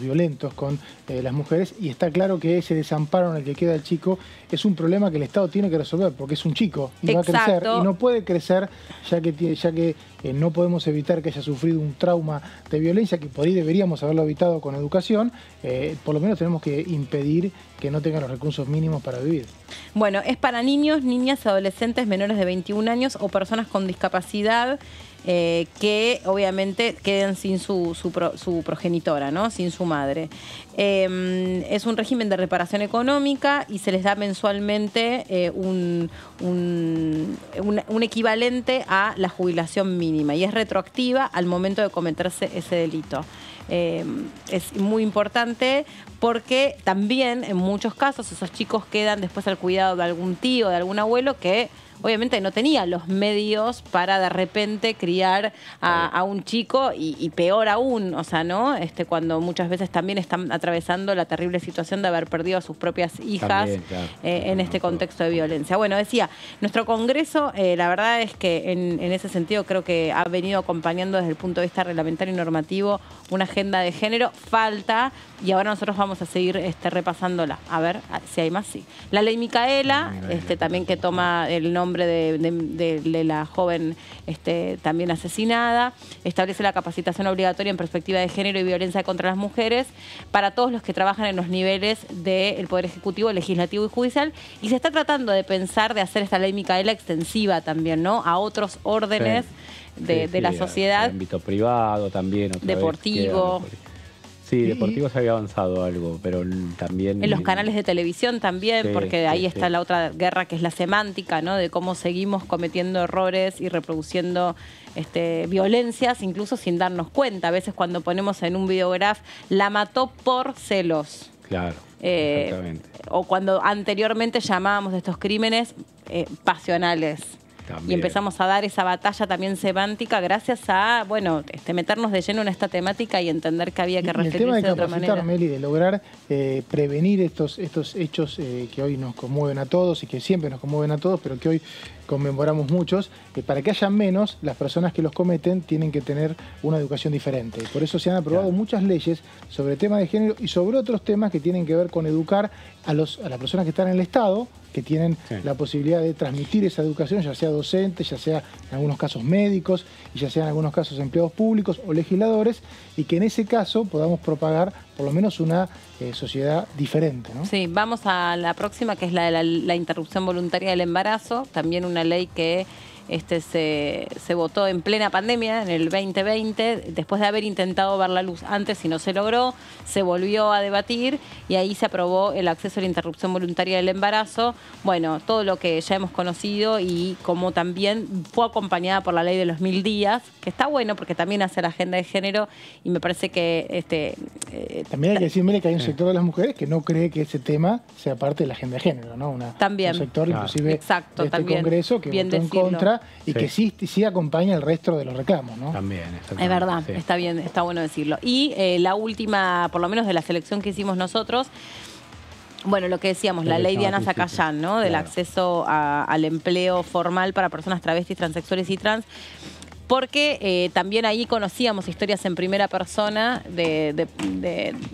violentos con las mujeres, y está claro que ese desamparo en el que queda el chico es un problema que el Estado tiene que resolver porque es un chico y va a crecer y no puede crecer ya que no podemos evitar que haya sufrido un trauma de violencia que por ahí deberíamos haberlo evitado con educación. Por lo menos tenemos que impedir que no tengan los recursos mínimos para vivir. Bueno, es para niños, niñas, adolescentes menores de 21 años o personas con discapacidad que obviamente queden sin su progenitora, ¿no? Sin su madre. Es un régimen de reparación económica y se les da mensualmente un equivalente a la jubilación mínima, y es retroactiva al momento de cometerse ese delito. Es muy importante porque también en muchos casos esos chicos quedan después al cuidado de algún tío, de algún abuelo que obviamente no tenía los medios para de repente criar a un chico, y peor aún, o sea, ¿no? Cuando muchas veces también están atravesando la terrible situación de haber perdido a sus propias hijas también, claro, en este contexto de violencia. Bueno, decía, nuestro Congreso, la verdad es que en ese sentido creo que ha venido acompañando desde el punto de vista reglamentario y normativo una agenda de género. Falta, y ahora nosotros vamos a seguir repasándola. A ver si hay más, sí. La Ley Micaela, también que toma el nombre nombre de la joven también asesinada. Establece la capacitación obligatoria en perspectiva de género y violencia contra las mujeres para todos los que trabajan en los niveles del Poder Ejecutivo, Legislativo y Judicial. Y se está tratando de pensar, de hacer esta ley Micaela extensiva también, ¿no? A otros órdenes de la sociedad. El ámbito privado también. Deportivo. Sí, deportivo se había avanzado algo, pero también... En los canales de televisión también, sí, porque ahí está la otra guerra que es la semántica, ¿no? De cómo seguimos cometiendo errores y reproduciendo violencias, incluso sin darnos cuenta. A veces cuando ponemos en un videograf, la mató por celos. Claro, exactamente. O cuando anteriormente llamábamos de estos crímenes pasionales. También. Y empezamos a dar esa batalla también semántica gracias a, bueno, meternos de lleno en esta temática y entender que había que referirse de otra manera. El tema de capacitar, Meli, de lograr prevenir estos hechos que hoy nos conmueven a todos y que siempre nos conmueven a todos, pero que hoy conmemoramos muchos, para que haya menos, las personas que los cometen tienen que tener una educación diferente. Por eso se han aprobado muchas leyes sobre el tema de género y sobre otros temas que tienen que ver con educar a las personas que están en el Estado, que tienen la posibilidad de transmitir esa educación, ya sea docentes, ya sea en algunos casos médicos, y ya sea en algunos casos empleados públicos o legisladores, y que en ese caso podamos propagar por lo menos una sociedad diferente, ¿no? Sí, vamos a la próxima, que es la de la interrupción voluntaria del embarazo, también una ley que se votó en plena pandemia, en el 2020, después de haber intentado ver la luz antes y no se logró, se volvió a debatir y ahí se aprobó el acceso a la interrupción voluntaria del embarazo. Bueno, todo lo que ya hemos conocido y como también fue acompañada por la ley de los 1000 días, que está bueno porque también hace la agenda de género y me parece que... también hay que decir, mire, que hay un sector de las mujeres que no cree que ese tema sea parte de la agenda de género, ¿no? También. Un sector inclusive de también, Congreso que votó en contra y que sí acompaña el resto de los reclamos, ¿no? También, es verdad, está bien, está bueno decirlo. Y la última, por lo menos de la selección que hicimos nosotros, bueno, lo que decíamos, la ley Diana Zacayán, ¿no? Del acceso al empleo formal para personas travestis, transexuales y trans, porque también ahí conocíamos historias en primera persona de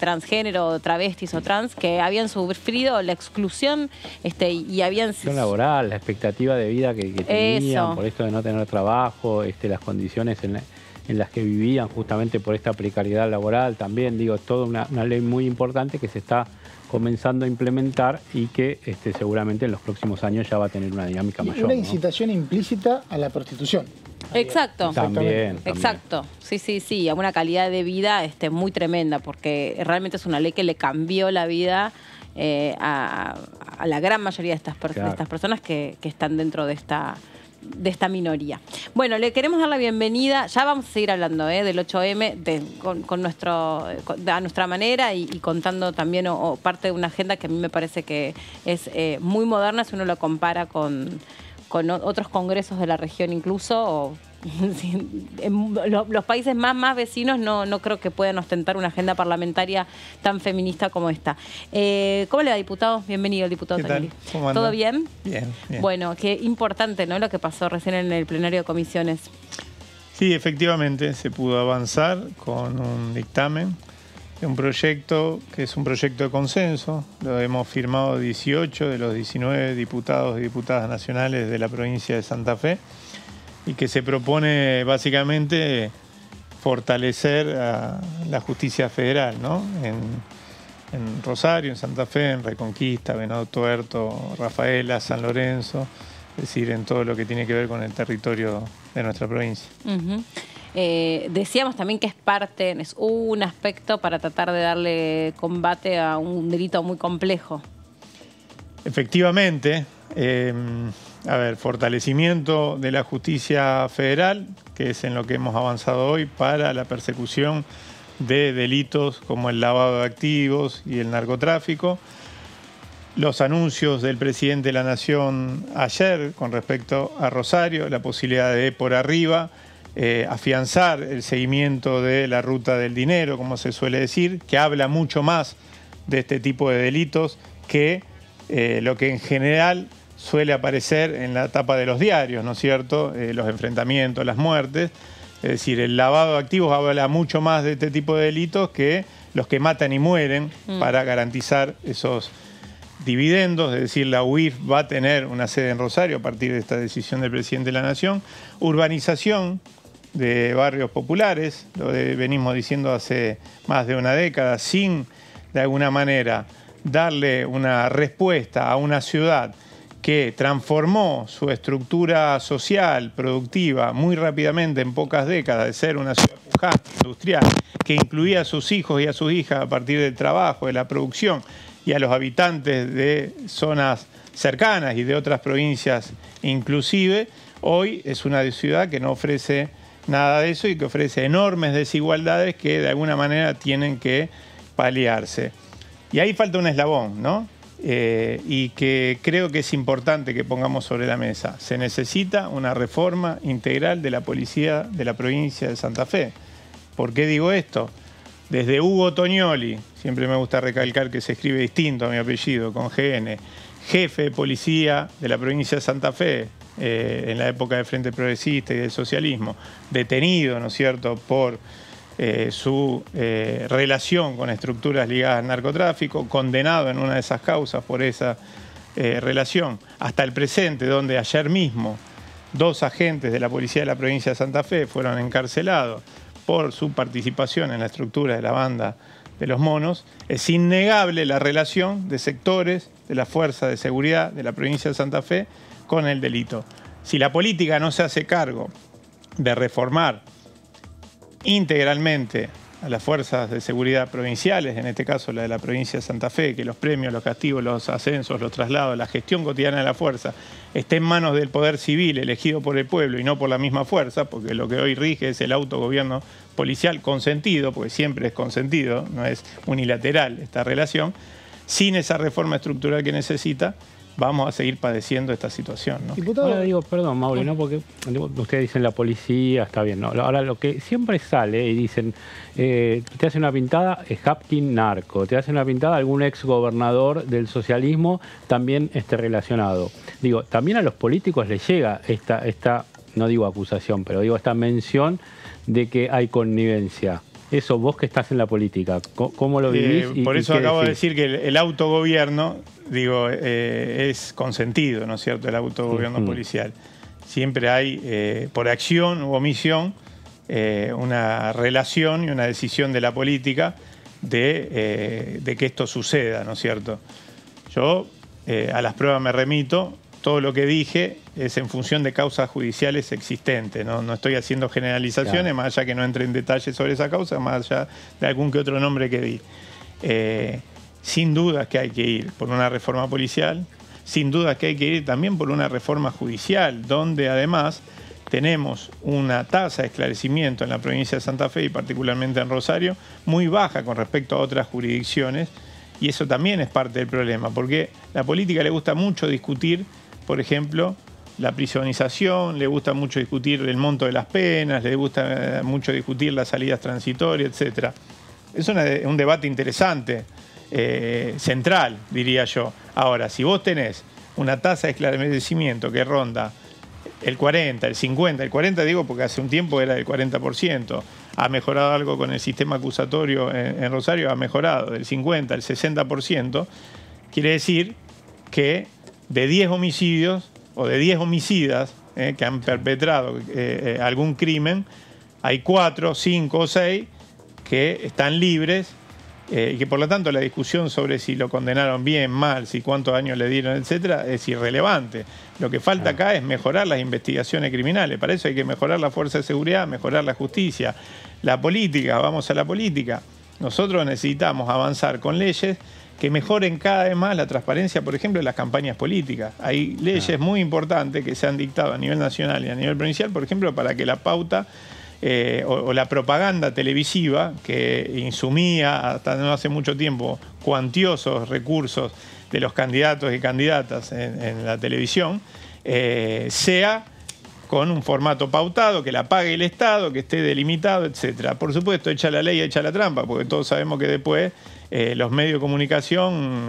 transgénero, travestis o trans que habían sufrido la exclusión y habían... La exclusión laboral, la expectativa de vida que tenían, por esto de no tener trabajo, las condiciones en las que vivían justamente por esta precariedad laboral también, digo, toda una ley muy importante que se está comenzando a implementar y que seguramente en los próximos años ya va a tener una dinámica mayor. Una incitación implícita a la prostitución. Exacto. También. Exacto. Sí. A una calidad de vida muy tremenda, porque realmente es una ley que le cambió la vida a la gran mayoría de estas personas que están dentro de esta minoría. Bueno, le queremos dar la bienvenida, ya vamos a seguir hablando del 8M a nuestra manera y contando también parte de una agenda que a mí me parece que es muy moderna si uno lo compara con otros congresos de la región incluso, los países más vecinos no creo que puedan ostentar una agenda parlamentaria tan feminista como esta. ¿Cómo le va, diputado? Bienvenido, diputado. ¿Qué tal? ¿Cómo anda? ¿Todo bien? Bien. Bueno, qué importante, ¿no?, lo que pasó recién en el plenario de comisiones. Sí, efectivamente, se pudo avanzar con un dictamen de un proyecto que es un proyecto de consenso. Lo hemos firmado 18 de los 19 diputados y diputadas nacionales de la provincia de Santa Fe, y que se propone básicamente fortalecer a la justicia federal, ¿no? En Rosario, en Santa Fe, en Reconquista, Venado Tuerto, Rafaela, San Lorenzo, es decir, en todo lo que tiene que ver con el territorio de nuestra provincia. Decíamos también que es un aspecto para tratar de darle combate a un delito muy complejo. Efectivamente. A ver, fortalecimiento de la justicia federal, que es en lo que hemos avanzado hoy, para la persecución de delitos como el lavado de activos y el narcotráfico. Los anuncios del presidente de la Nación ayer con respecto a Rosario, la posibilidad de, por arriba, afianzar el seguimiento de la ruta del dinero, como se suele decir, que habla mucho más de este tipo de delitos que lo que en general suele aparecer en la tapa de los diarios, ¿no es cierto? Los enfrentamientos, las muertes. Es decir, el lavado de activos habla mucho más de este tipo de delitos que los que matan y mueren para garantizar esos dividendos, es decir, la UIF va a tener una sede en Rosario a partir de esta decisión del presidente de la Nación, urbanización de barrios populares, lo venimos diciendo hace más de una década, sin de alguna manera darle una respuesta a una ciudad que transformó su estructura social, productiva, muy rápidamente en pocas décadas, de ser una ciudad pujante, industrial, que incluía a sus hijos y a sus hijas a partir del trabajo, de la producción, y a los habitantes de zonas cercanas y de otras provincias inclusive, hoy es una ciudad que no ofrece nada de eso y que ofrece enormes desigualdades que de alguna manera tienen que paliarse. Y ahí falta un eslabón, ¿no? Y que creo que es importante que pongamos sobre la mesa. Se necesita una reforma integral de la policía de la provincia de Santa Fe. ¿Por qué digo esto? Desde Hugo Tognoli, siempre me gusta recalcar que se escribe distinto a mi apellido, con GN, jefe de policía de la provincia de Santa Fe, en la época del Frente Progresista y del Socialismo, detenido, ¿no es cierto?, por su relación con estructuras ligadas al narcotráfico, condenado en una de esas causas por esa relación, hasta el presente, donde ayer mismo dos agentes de la policía de la provincia de Santa Fe fueron encarcelados por su participación en la estructura de la banda de los monos. Es innegable la relación de sectores de la fuerza de seguridad de la provincia de Santa Fe con el delito. Si la política no se hace cargo de reformar integralmente a las fuerzas de seguridad provinciales, en este caso la de la provincia de Santa Fe, que los premios, los castigos, los ascensos, los traslados, la gestión cotidiana de la fuerza esté en manos del poder civil elegido por el pueblo y no por la misma fuerza, porque lo que hoy rige es el autogobierno policial consentido, porque siempre es consentido, no es unilateral esta relación. Sin esa reforma estructural que necesita, vamos a seguir padeciendo esta situación, ¿no? Diputado, ahora digo, perdón, Mauri, ¿no? Porque ustedes dicen la policía, está bien, ¿no? Ahora lo que siempre sale y dicen, te hace una pintada, es Hapkin narco, te hace una pintada algún ex gobernador del socialismo también relacionado. Digo, también a los políticos les llega esta, no digo acusación, pero digo esta mención de que hay connivencia. Eso, vos que estás en la política, ¿cómo lo vivís? Por eso acabo de decir que el autogobierno, digo, es consentido, ¿no es cierto?, el autogobierno policial. Siempre hay, por acción u omisión, una relación y una decisión de la política de que esto suceda, ¿no es cierto? Yo a las pruebas me remito. Todo lo que dije es en función de causas judiciales existentes. No estoy haciendo generalizaciones, claro, más allá que no entre en detalle sobre esa causa, más allá de algún que otro nombre que di. Sin duda que hay que ir por una reforma policial, sin duda que hay que ir también por una reforma judicial, donde además tenemos una tasa de esclarecimiento en la provincia de Santa Fe y particularmente en Rosario muy baja con respecto a otras jurisdicciones, y eso también es parte del problema, porque a la política le gusta mucho discutir, por ejemplo, la prisionización, le gusta mucho discutir el monto de las penas, le gusta mucho discutir las salidas transitorias, etc. Es un debate interesante, central, diría yo. Ahora, si vos tenés una tasa de esclarecimiento que ronda el 40, el 50, el 40 digo porque hace un tiempo era del 40%, ha mejorado algo con el sistema acusatorio en Rosario, ha mejorado del 50 al 60%, quiere decir que de 10 homicidios o de 10 homicidas que han perpetrado algún crimen, hay 4, 5 o 6 que están libres y que por lo tanto la discusión sobre si lo condenaron bien, mal, si cuántos años le dieron, etcétera, es irrelevante. Lo que falta acá es mejorar las investigaciones criminales. Para eso hay que mejorar la fuerza de seguridad, mejorar la justicia, la política, vamos a la política. Nosotros necesitamos avanzar con leyes que mejoren cada vez más la transparencia, por ejemplo, en las campañas políticas. Hay leyes muy importantes que se han dictado a nivel nacional y a nivel provincial, por ejemplo, para que la pauta o la propaganda televisiva, que insumía hasta no hace mucho tiempo cuantiosos recursos de los candidatos y candidatas en la televisión, sea con un formato pautado, que la pague el Estado, que esté delimitado, etc. Por supuesto, echa la ley, echa la trampa, porque todos sabemos que después los medios de comunicación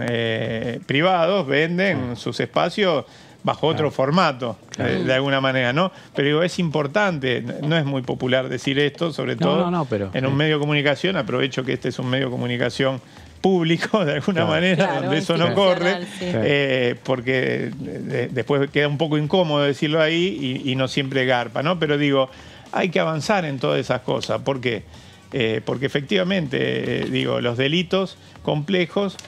privados venden sus espacios bajo otro formato, de alguna manera, ¿no? Pero digo, es importante, no es muy popular decir esto, sobre todo en un medio de comunicación. Aprovecho que este es un medio de comunicación público, de alguna manera, claro, donde eso no corre, sí. Porque después queda un poco incómodo decirlo ahí y no siempre garpa, ¿no? Pero digo, hay que avanzar en todas esas cosas. ¿Por qué? Porque efectivamente, digo, los delitos complejos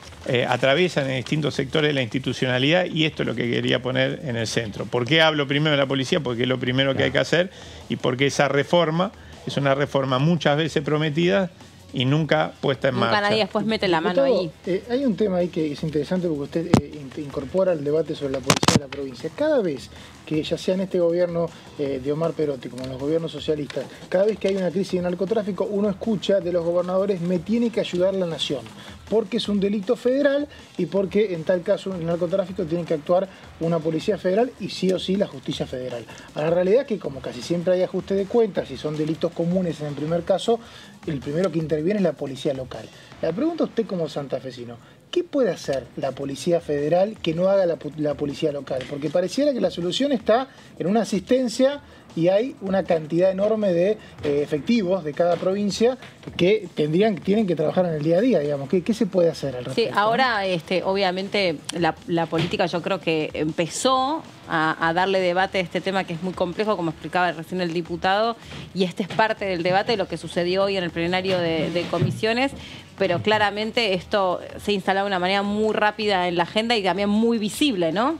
atraviesan en distintos sectores de la institucionalidad y esto es lo que quería poner en el centro. ¿Por qué hablo primero de la policía? Porque es lo primero que hay que hacer y porque esa reforma es una reforma muchas veces prometida y nunca puesta en marcha. Nadie después mete la mano ahí. Hay un tema ahí que es interesante porque usted incorpora el debate sobre la policía de la provincia. Cada vez que, ya sea en este gobierno de Omar Perotti, como en los gobiernos socialistas, cada vez que hay una crisis de narcotráfico, uno escucha de los gobernadores, me tiene que ayudar la nación, porque es un delito federal y porque en tal caso en el narcotráfico tiene que actuar una policía federal y sí o sí la justicia federal. A la realidad es que como casi siempre hay ajuste de cuentas y son delitos comunes en el primer caso, el primero que interviene es la policía local. La pregunta a usted como santafesino, ¿qué puede hacer la policía federal que no haga la policía local? Porque pareciera que la solución está en una asistencia y hay una cantidad enorme de efectivos de cada provincia que tienen que trabajar en el día a día, digamos. ¿Qué se puede hacer al respecto? Sí, ahora obviamente la política yo creo que empezó a darle debate a este tema que es muy complejo, como explicaba recién el diputado, y este es parte del debate de lo que sucedió hoy en el plenario de comisiones. Pero claramente esto se instala de una manera muy rápida en la agenda y también muy visible, ¿no?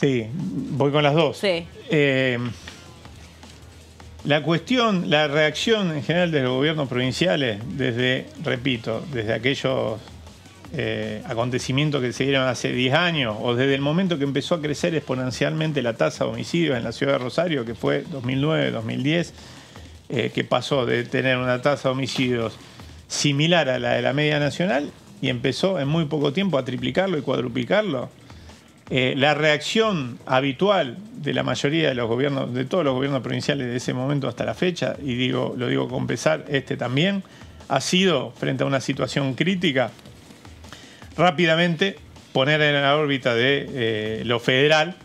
Sí, voy con las dos. Sí. La cuestión, la reacción en general de los gobiernos provinciales, desde, repito, desde aquellos acontecimientos que se dieron hace 10 años o desde el momento que empezó a crecer exponencialmente la tasa de homicidios en la ciudad de Rosario, que fue 2009, 2010, que pasó de tener una tasa de homicidios similar a la de la media nacional y empezó en muy poco tiempo a triplicarlo y cuadruplicarlo. La reacción habitual de la mayoría de los gobiernos, de todos los gobiernos provinciales de ese momento hasta la fecha, y lo digo con pesar, este también, ha sido, frente a una situación crítica, rápidamente poner en la órbita de lo federal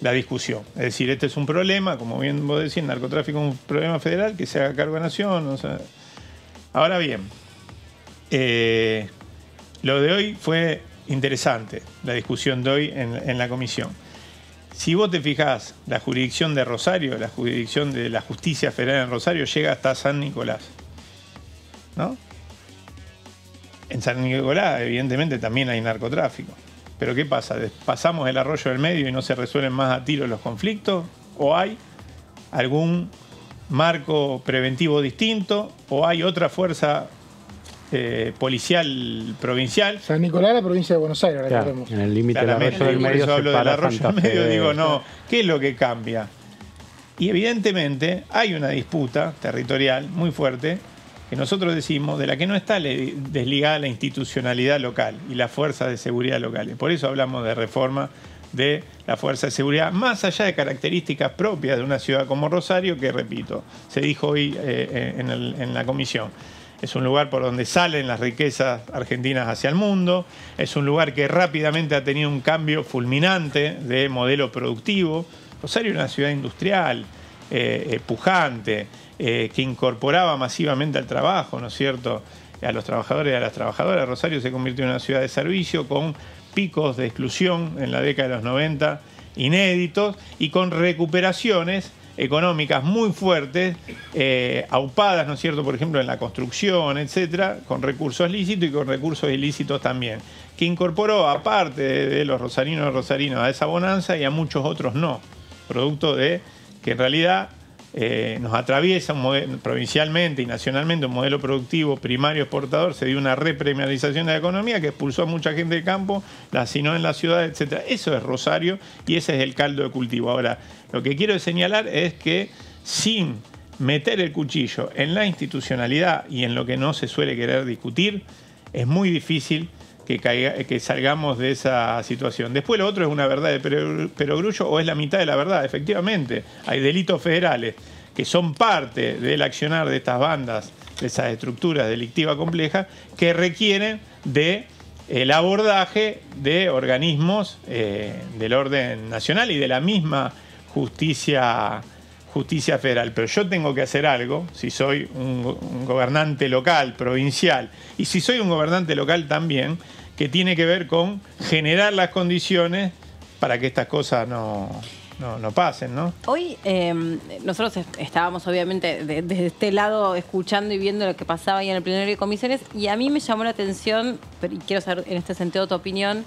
la discusión. Es decir, este es un problema, como bien vos decís, el narcotráfico es un problema federal que se haga cargo de la nación. O sea, ahora bien, lo de hoy fue interesante, la discusión de hoy en la comisión. Si vos te fijás, la jurisdicción de Rosario, la jurisdicción de la justicia federal en Rosario llega hasta San Nicolás, ¿no? En San Nicolás, evidentemente, también hay narcotráfico. Pero ¿qué pasa? ¿Pasamos el arroyo del medio y no se resuelven más a tiro los conflictos? ¿O hay algún marco preventivo distinto? ¿O hay otra fuerza policial provincial? San Nicolás, la provincia de Buenos Aires, ahora claro, en el límite del arroyo del medio. Yo hablo del arroyo del medio, digo, no, ¿qué es lo que cambia? Y evidentemente hay una disputa territorial muy fuerte que nosotros decimos de la que no está desligada la institucionalidad local y las fuerzas de seguridad locales. Por eso hablamos de reforma de la fuerza de seguridad, más allá de características propias de una ciudad como Rosario, que repito, se dijo hoy en la comisión, es un lugar por donde salen las riquezas argentinas hacia el mundo, es un lugar que rápidamente ha tenido un cambio fulminante de modelo productivo. Rosario es una ciudad industrial, pujante, que incorporaba masivamente al trabajo, ¿no es cierto?, a los trabajadores y a las trabajadoras. Rosario se convirtió en una ciudad de servicio con picos de exclusión en la década de los 90 inéditos y con recuperaciones económicas muy fuertes, aupadas, ¿no es cierto?, por ejemplo, en la construcción, etcétera, con recursos lícitos y con recursos ilícitos también, que incorporó, aparte de los rosarinos y rosarinas, a esa bonanza y a muchos otros no, producto de que en realidad nos atraviesa un modelo, provincialmente y nacionalmente, un modelo productivo primario exportador, se dio una repremialización de la economía que expulsó a mucha gente del campo, la hacinó en la ciudad, etcétera. Eso es Rosario y ese es el caldo de cultivo. Ahora, lo que quiero señalar es que sin meter el cuchillo en la institucionalidad y en lo que no se suele querer discutir, es muy difícil que salgamos de esa situación. Después lo otro es una verdad de perogrullo o es la mitad de la verdad. Efectivamente, hay delitos federales que son parte del accionar de estas bandas, de esas estructuras delictivas complejas, que requieren de el abordaje de organismos del orden nacional y de la misma justicia justicia federal. Pero yo tengo que hacer algo, si soy un gobernante local, provincial, y si soy un gobernante local también, que tiene que ver con generar las condiciones para que estas cosas no pasen, ¿no? Hoy nosotros estábamos obviamente desde este lado escuchando y viendo lo que pasaba ahí en el plenario de comisiones, y a mí me llamó la atención, y quiero saber en este sentido tu opinión,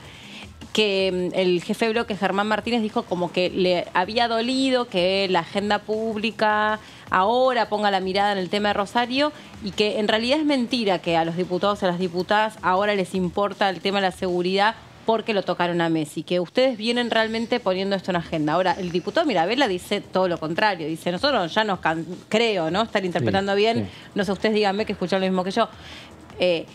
que el jefe de bloque Germán Martínez dijo como que le había dolido que la agenda pública ahora ponga la mirada en el tema de Rosario, y que en realidad es mentira que a los diputados, a las diputadas ahora les importa el tema de la seguridad porque lo tocaron a Messi, que ustedes vienen realmente poniendo esto en agenda. Ahora, el diputado Mirabella dice todo lo contrario, dice, nosotros ya nos creo, ¿no? Estar interpretando sí, bien, sí. No sé, ustedes díganme que escuchan lo mismo que yo. El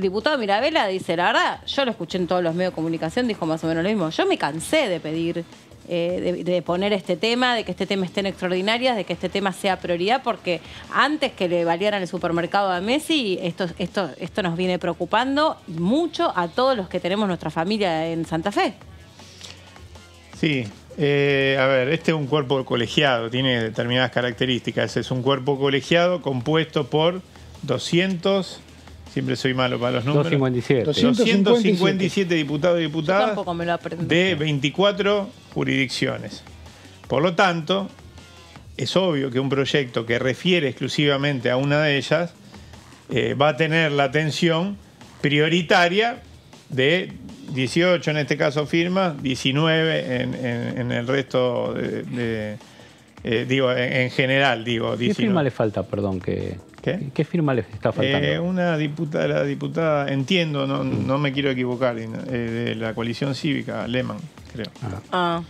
diputado Mirabella dice, la verdad, yo lo escuché en todos los medios de comunicación, dijo más o menos lo mismo. Yo me cansé de pedir, de poner este tema, de que este tema esté en extraordinarias, de que este tema sea prioridad, porque antes que le valieran el supermercado a Messi, esto nos viene preocupando y mucho a todos los que tenemos nuestra familia en Santa Fe. Sí, a ver, este es un cuerpo colegiado, tiene determinadas características. Es un cuerpo colegiado compuesto por 200... Siempre soy malo para los números. 257 diputados y diputadas de 24 jurisdicciones. Por lo tanto, es obvio que un proyecto que refiere exclusivamente a una de ellas va a tener la atención prioritaria de 18, en este caso firmas, 19 en el resto en general, digo. 19. ¿Qué firma le falta, perdón, que...? ¿Qué firma les está faltando? Una diputada, la diputada, entiendo, no me quiero equivocar, de la coalición cívica, Lehmann, creo. Ah.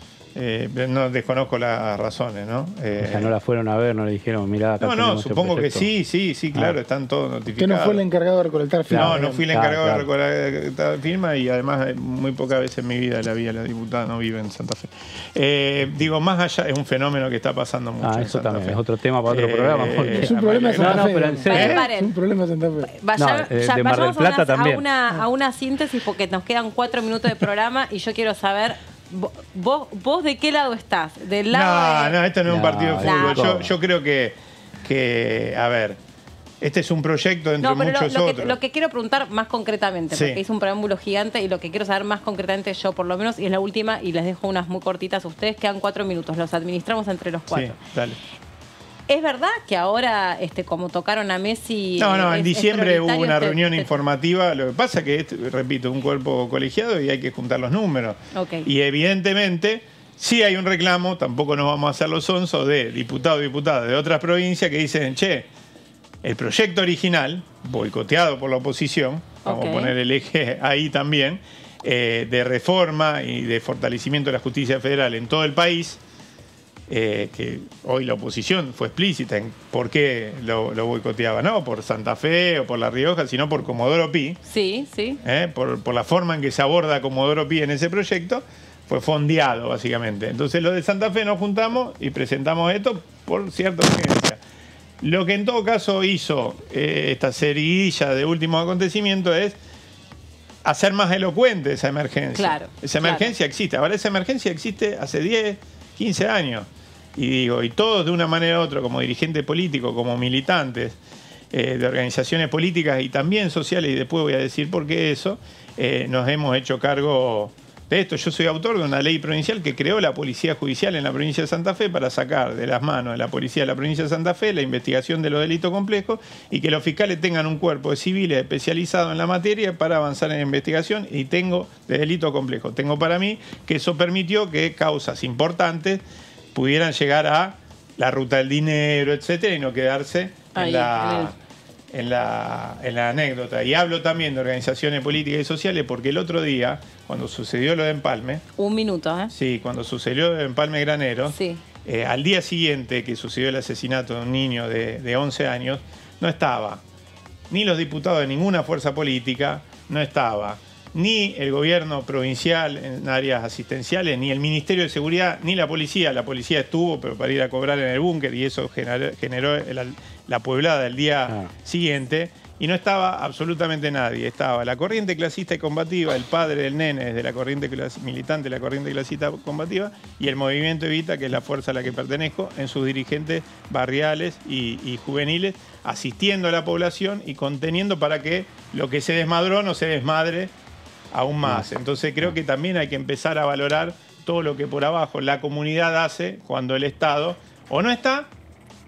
No desconozco las razones, ¿no? O sea, no la fueron a ver, no le dijeron, mirá, acá no, supongo que sí, claro, están todos notificados. ¿Que no fue el encargado de recolectar firmas? No fui el encargado de recolectar firmas, y además muy pocas veces en mi vida la diputada no vive en Santa Fe. Digo, más allá, es un fenómeno que está pasando mucho. Ah, eso también, es otro tema para otro programa. Es un problema de Santa Fe. No, pero en serio. Es un problema de Santa Fe. De Mar del Plata también. A una síntesis, porque nos quedan 4 minutos de programa y yo quiero saber... ¿Vos de qué lado estás? ¿Del lado de...? No, esto no es un partido de fútbol. Yo creo que, a ver, este es un proyecto entre muchos otros. Lo que quiero preguntar más concretamente, porque hice un preámbulo gigante, y lo que quiero saber más concretamente yo, por lo menos, y es la última, y les dejo unas muy cortitas a ustedes, quedan 4 minutos, los administramos entre los 4. Sí, dale. ¿Es verdad que ahora, como tocaron a Messi... No, en diciembre hubo una reunión informativa. Lo que pasa es que, repito, un cuerpo colegiado y hay que juntar los números. Okay. Y evidentemente, sí hay un reclamo, tampoco nos vamos a hacer los onzos, de diputados y diputadas de otras provincias que dicen, che, el proyecto original, boicoteado por la oposición, vamos a poner el eje ahí también, de reforma y de fortalecimiento de la justicia federal en todo el país... que hoy la oposición fue explícita en por qué lo boicoteaba, no por Santa Fe o por La Rioja, sino por Comodoro Py. Sí. Por la forma en que se aborda Comodoro Py en ese proyecto, fue fondeado básicamente. Entonces los de Santa Fe nos juntamos y presentamos esto por cierta urgencia. Lo que en todo caso hizo esta seguidilla de últimos acontecimientos es hacer más elocuente esa emergencia. Claro, esa emergencia existe. Ahora, esa emergencia existe hace 10, 15 años. Y digo, y todos de una manera u otra, como dirigentes políticos, como militantes de organizaciones políticas y también sociales, y después voy a decir por qué eso, nos hemos hecho cargo de esto. Yo soy autor de una ley provincial que creó la policía judicial en la provincia de Santa Fe para sacar de las manos de la policía de la provincia de Santa Fe la investigación de los delitos complejos, y que los fiscales tengan un cuerpo de civiles especializado en la materia para avanzar en la investigación de delitos complejos. Tengo para mí que eso permitió que causas importantes pudieran llegar a la ruta del dinero, etcétera, y no quedarse en la anécdota. Y hablo también de organizaciones políticas y sociales, porque el otro día, cuando sucedió lo de Empalme... Un minuto, ¿eh? Sí, cuando sucedió lo de Empalme Granero, sí. Al día siguiente que sucedió el asesinato de un niño de 11 años, no estaba ni los diputados de ninguna fuerza política, no estaba ni el gobierno provincial en áreas asistenciales, ni el Ministerio de Seguridad, ni la policía. La policía estuvo, pero para ir a cobrar en el búnker, y eso generó la pueblada el día siguiente. Y no estaba absolutamente nadie. Estaba la corriente clasista y combativa, el padre del nene es de la corriente militante de la corriente clasista combativa, y el movimiento Evita, que es la fuerza a la que pertenezco, en sus dirigentes barriales y juveniles, asistiendo a la población y conteniendo para que lo que se desmadró no se desmadre aún más. Entonces creo que también hay que empezar a valorar todo lo que por abajo la comunidad hace cuando el Estado o no está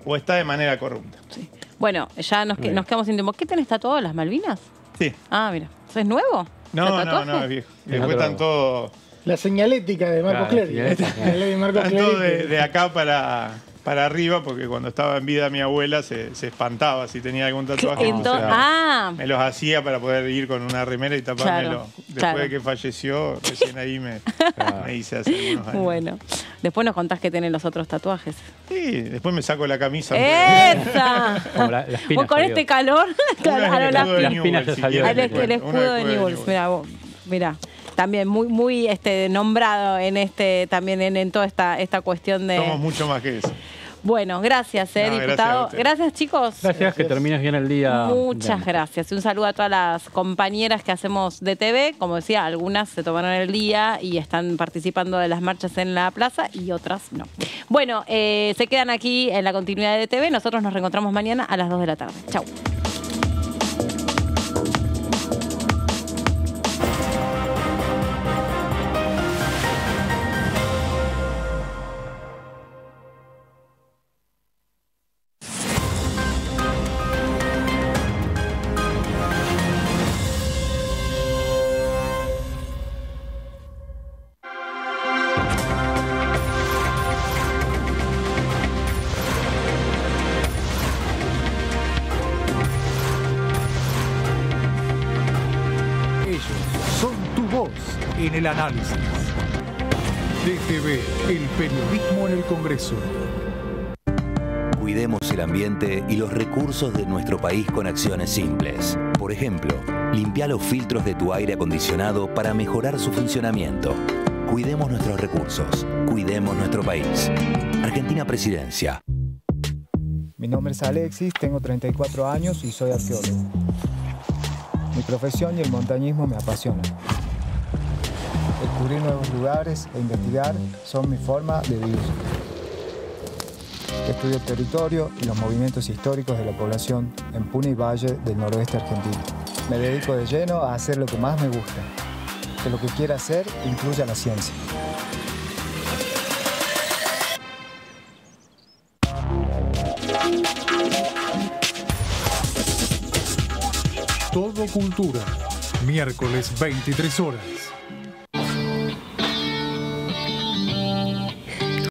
o está de manera corrupta. Sí. Bueno, ya nos quedamos sin tiempo. ¿Qué tenés tatuado, las Malvinas? Sí. Ah, mira. ¿Eso es nuevo? No, no, no, es viejo. Me cuentan todo. La señalética de Marcos Clery. La ley de Marcos Clery. Todo de acá para arriba, porque cuando estaba en vida mi abuela se espantaba si tenía algún tatuaje. Entonces, o sea, me los hacía para poder ir con una remera y tapármelo. Claro, después de que falleció, recién ahí me hice hace unos años. Bueno, después nos contás que tienen los otros tatuajes. Sí, después me saco la camisa. ¡Esa! Como las pinas. Vos con este calor, claro, las pinas te salieron. El escudo de Newell's. Mirá vos, mirá. También muy nombrado también en toda esta cuestión de... Somos mucho más que eso. Bueno, gracias, diputado. Gracias, chicos. Gracias, que termines bien el día. Muchas gracias. Un saludo a todas las compañeras que hacemos de TV. Como decía, algunas se tomaron el día y están participando de las marchas en la plaza y otras no. Bueno, se quedan aquí en la continuidad de TV. Nosotros nos reencontramos mañana a las 2 de la tarde. Chau. El análisis. DTV, el periodismo en el Congreso. Cuidemos el ambiente y los recursos de nuestro país con acciones simples. Por ejemplo, limpia los filtros de tu aire acondicionado para mejorar su funcionamiento. Cuidemos nuestros recursos. Cuidemos nuestro país. Argentina Presidencia. Mi nombre es Alexis, tengo 34 años y soy arqueólogo. Mi profesión y el montañismo me apasionan. Descubrir nuevos lugares e investigar son mi forma de vivir. Estudio el territorio y los movimientos históricos de la población en Puna y Valle del noroeste argentino. Me dedico de lleno a hacer lo que más me gusta, que lo que quiera hacer incluya la ciencia. Todo Cultura, miércoles 23 horas.